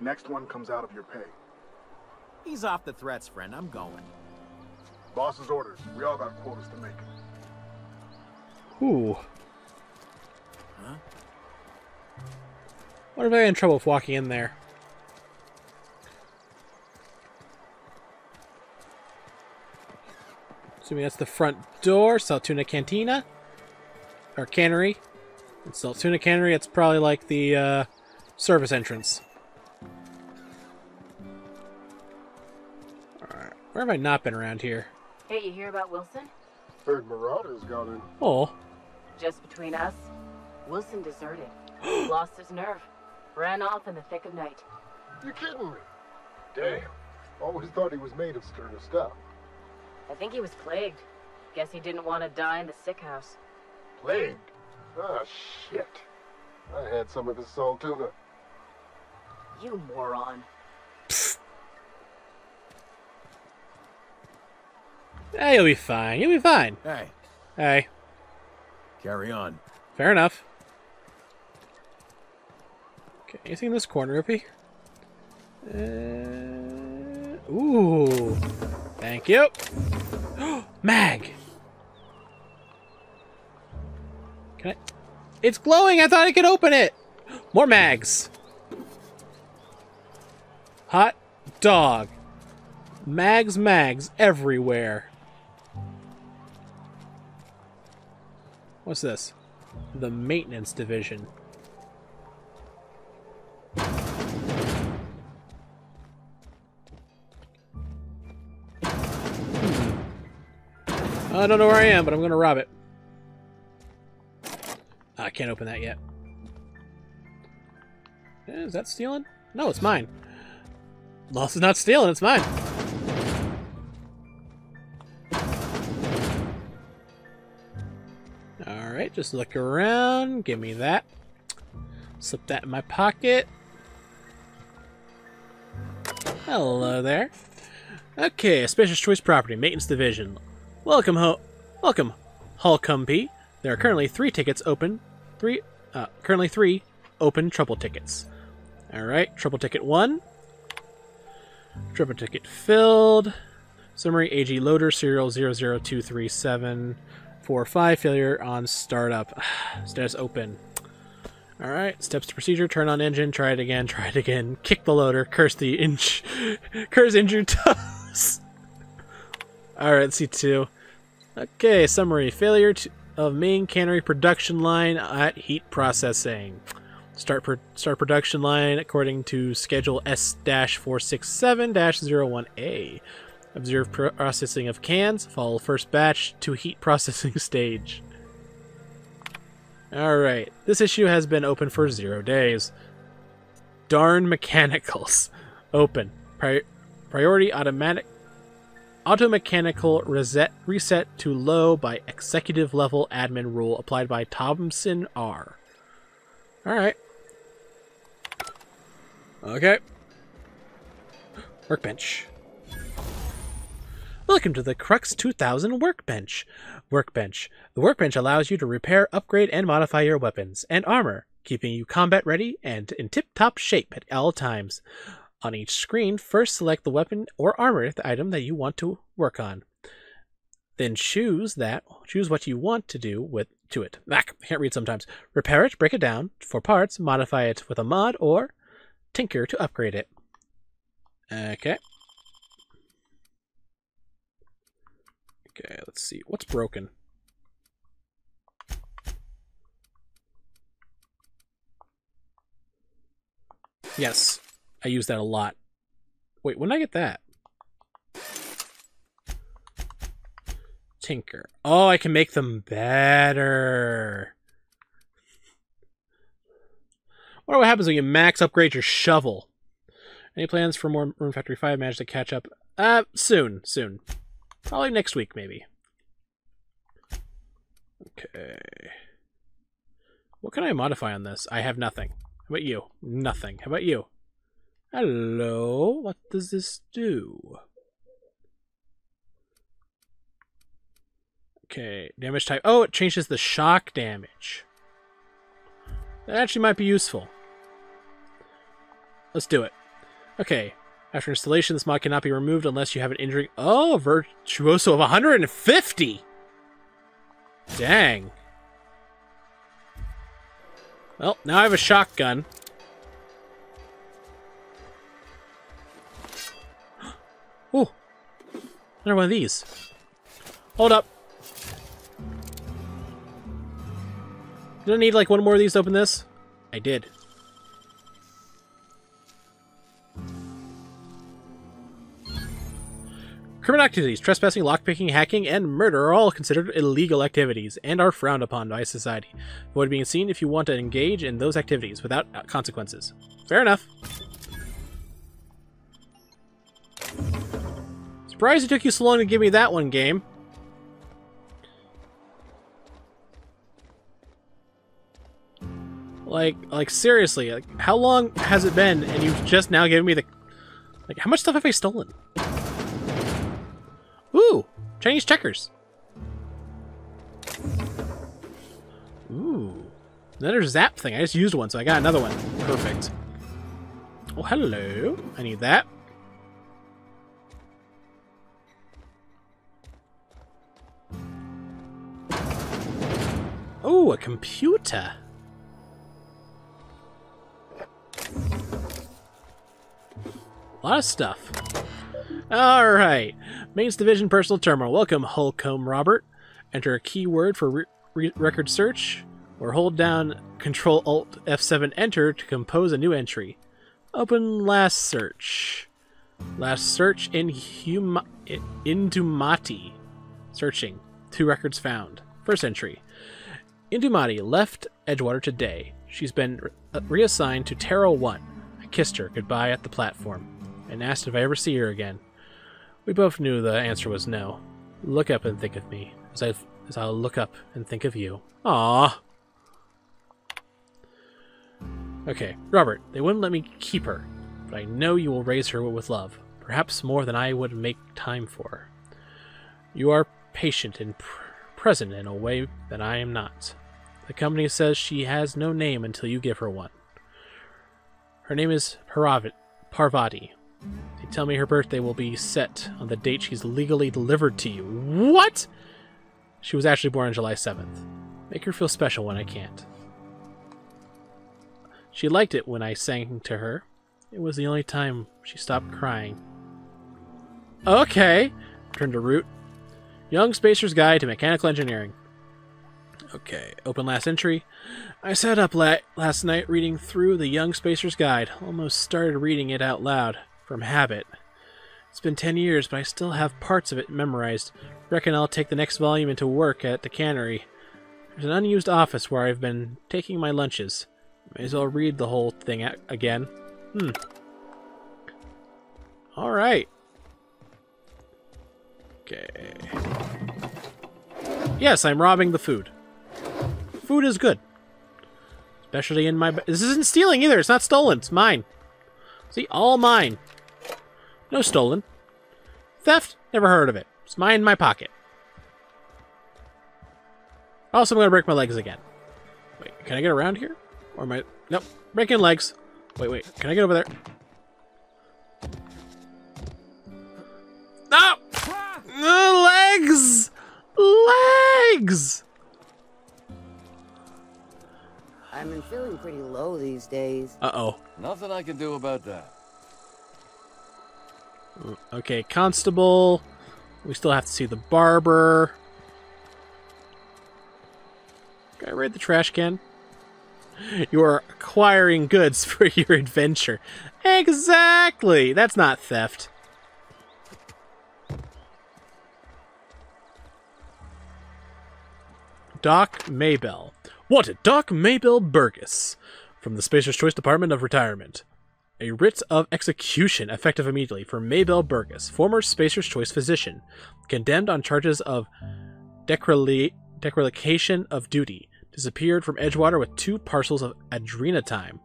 Next one comes out of your pay. He's off the threats, friend. I'm going. Boss's orders. We all got quotas to make. Ooh. Huh? What if I get in trouble with walking in there? Assuming that's the front door. Saltuna Cantina. Or Cannery. And Saltuna Cannery, it's probably like the uh, service entrance. Alright. Where have I not been around here? Hey, you hear about Wilson? Third Marauder's got in. Oh. Just between us, Wilson deserted. Lost his nerve. Ran off in the thick of night. You're kidding me. Damn. Always thought he was made of sterner stuff. I think he was plagued. Guess he didn't want to die in the sick house. Plagued? Ah, shit. I had some of his Saltuna. You moron. Psst. Hey, you'll be fine. You'll be fine. Hey. Hey. Carry on. Fair enough. Okay, anything in this corner, Rippy? Uh, ooh. Thank you. Mag! Can I? It's glowing! I thought I could open it! More mags! Hot dog. Mags, mags everywhere. What's this? The maintenance division. I don't know where I am, but I'm gonna rob it. Ah, I can't open that yet. Is that stealing? No, it's mine. Loss is not stealing, it's mine. Alright, just look around. Give me that. Slip that in my pocket. Hello there. Okay, Spacer's Choice Property, Maintenance Division. Welcome, ho welcome, Halcyon. There are currently three tickets open. Three, uh, currently three open trouble tickets. All right, trouble ticket one. Trouble ticket filled. Summary: A G Loader serial zero zero two three seven four five failure on startup. Status open. All right, steps to procedure. Turn on engine. Try it again. Try it again. Kick the loader. Curse the inch. Curse injured toes. Alright, C two. Okay, summary. Failure to, of main cannery production line at heat processing. Start, pro, start production line according to schedule S four six seven dash zero one A. Observe pro processing of cans. Follow first batch to heat processing stage. Alright, this issue has been open for zero days. Darn mechanicals. Open. Pri priority automatic... Automechanical reset, reset to low by executive level admin rule applied by Thompson R. Alright. Okay. Workbench. Welcome to the Crux two thousand Workbench. Workbench. The Workbench allows you to repair, upgrade, and modify your weapons and armor, keeping you combat ready and in tip-top shape at all times. On each screen, first select the weapon or armor the item that you want to work on. Then choose that choose what you want to do with to it. Mac, I can't read sometimes. Repair it, break it down for parts, modify it with a mod, or tinker to upgrade it. Okay. Okay, let's see. What's broken? Yes. I use that a lot. Wait, when did I get that? tinker. Oh, I can make them better. What happens when you max upgrade your shovel? Any plans for more Room Factory five magic to catch up? Uh, soon, soon. Probably next week, maybe. Okay. What can I modify on this? I have nothing. How about you? Nothing. How about you? Hello? What does this do? Okay, damage type. Oh, it changes the shock damage. That actually might be useful. Let's do it. Okay, after installation, this mod cannot be removed unless you have an injury. Oh, virtuoso of one hundred fifty! Dang. Well, now I have a shotgun. Oh, another one of these. Hold up. Did I need like one more of these to open this? I did. Criminal activities, trespassing, lockpicking, hacking, and murder are all considered illegal activities and are frowned upon by society. Avoid being seen if you want to engage in those activities without consequences. Fair enough. Surprised it took you so long to give me that one, game. Like, like seriously, like, how long has it been and you've just now given me the... Like, how much stuff have I stolen? Ooh! Chinese checkers! Ooh. Another zap thing. I just used one, so I got another one. Perfect. Oh, hello. I need that. Oh, a computer! A lot of stuff. Alright. Mains Division Personal Terminal. Welcome, Holcomb Robert. Enter a keyword for re re record search, or hold down Control Alt F seven Enter to compose a new entry. Open last search. Last search in hum Indumati. Searching. Two records found. First entry. Indumati left Edgewater today. She's been re reassigned to Terra one. I kissed her goodbye at the platform and asked if I ever see her again. We both knew the answer was no. Look up and think of me, as, I've, as I'll look up and think of you. Aww. Okay, Robert, they wouldn't let me keep her, but I know you will raise her with love, perhaps more than I would make time for. You are patient and pr present in a way that I am not. The company says she has no name until you give her one. Her name is Parvati. Parvati. They tell me her birthday will be set on the date she's legally delivered to you. What? She was actually born on July seventh. Make her feel special when I can't. She liked it when I sang to her. It was the only time she stopped crying. Okay. Turn to root. Young Spacer's Guide to Mechanical Engineering. Okay. Open last entry. I sat up la last night reading through the Young Spacer's Guide. Almost started reading it out loud. From habit. It's been ten years, but I still have parts of it memorized. Reckon I'll take the next volume into work at the cannery. There's an unused office where I've been taking my lunches. May as well read the whole thing again. Hmm. Alright. Okay. Yes, I'm robbing the food. Food is good. Especially in my... This isn't stealing either. It's not stolen. It's mine. See, all mine. No stolen. Theft? Never heard of it. It's mine in my pocket. Also, I'm going to break my legs again. Wait, can I get around here? Or am I... Nope. Breaking legs. Wait, wait. Can I get over there? No! Ah! Legs! Legs! I've been feeling pretty low these days. Uh-oh. Nothing I can do about that. Okay, Constable. We still have to see the barber. Can I raid the trash can? You are acquiring goods for your adventure. Exactly! That's not theft. Doc Mabel. Wanted, Doc Mabel Burgess, from the Spacer's Choice Department of Retirement. A writ of execution effective immediately for Mabel Burgess, former Spacer's Choice physician, condemned on charges of derelicti dereliction of duty, disappeared from Edgewater with two parcels of adrenatime,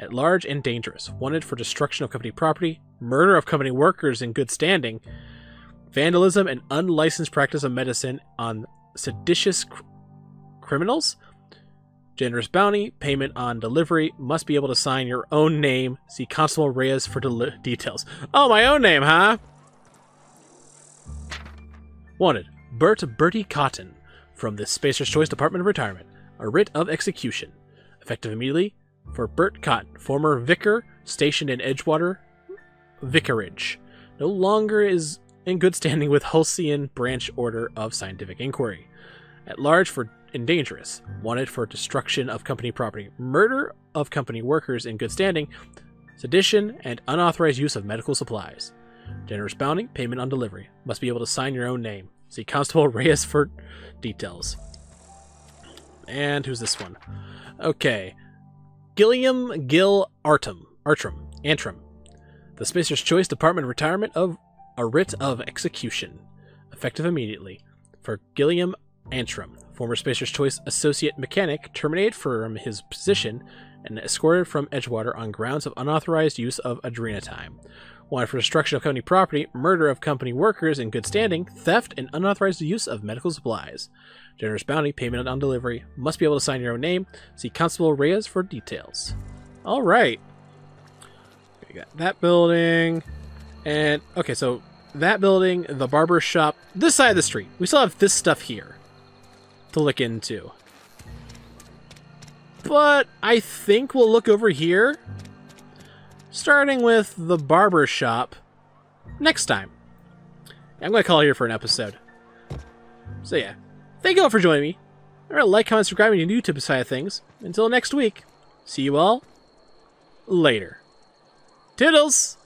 at large and dangerous, wanted for destruction of company property, murder of company workers in good standing, vandalism and unlicensed practice of medicine on seditious cr criminals, generous bounty, payment on delivery, must be able to sign your own name, see Constable Reyes for details. Oh, my own name, huh? Wanted, Bert Bertie Cotton, from the Spacer's Choice Department of Retirement, a writ of execution, effective immediately for Bert Cotton, former vicar stationed in Edgewater Vicarage, no longer is in good standing with Halcyon Branch Order of Scientific Inquiry, at large for and dangerous, wanted for destruction of company property, murder of company workers in good standing, sedition, and unauthorized use of medical supplies. Generous bounty, payment on delivery, must be able to sign your own name. See Constable Reyes for details. And who's this one? Okay. Gilliam Gil Artem, Artram, Antrim. The Spacer's Choice Department of Retirement of a writ of execution, effective immediately, for Gilliam Antrim, former Spacer's Choice associate mechanic, terminated from his position and escorted from Edgewater on grounds of unauthorized use of adrenatime. Wanted for destruction of company property, murder of company workers in good standing, theft, and unauthorized use of medical supplies. Generous bounty, payment on delivery, must be able to sign your own name. See Constable Reyes for details. All right. We got that building. And, okay, so that building, the barber shop, this side of the street. We still have this stuff here to look into. But I think we'll look over here, starting with the barber shop next time. I'm going to call it here for an episode. So yeah, thank you all for joining me. Remember to like, comment, subscribe to the YouTube side of things. Until next week, see you all later. Toodles!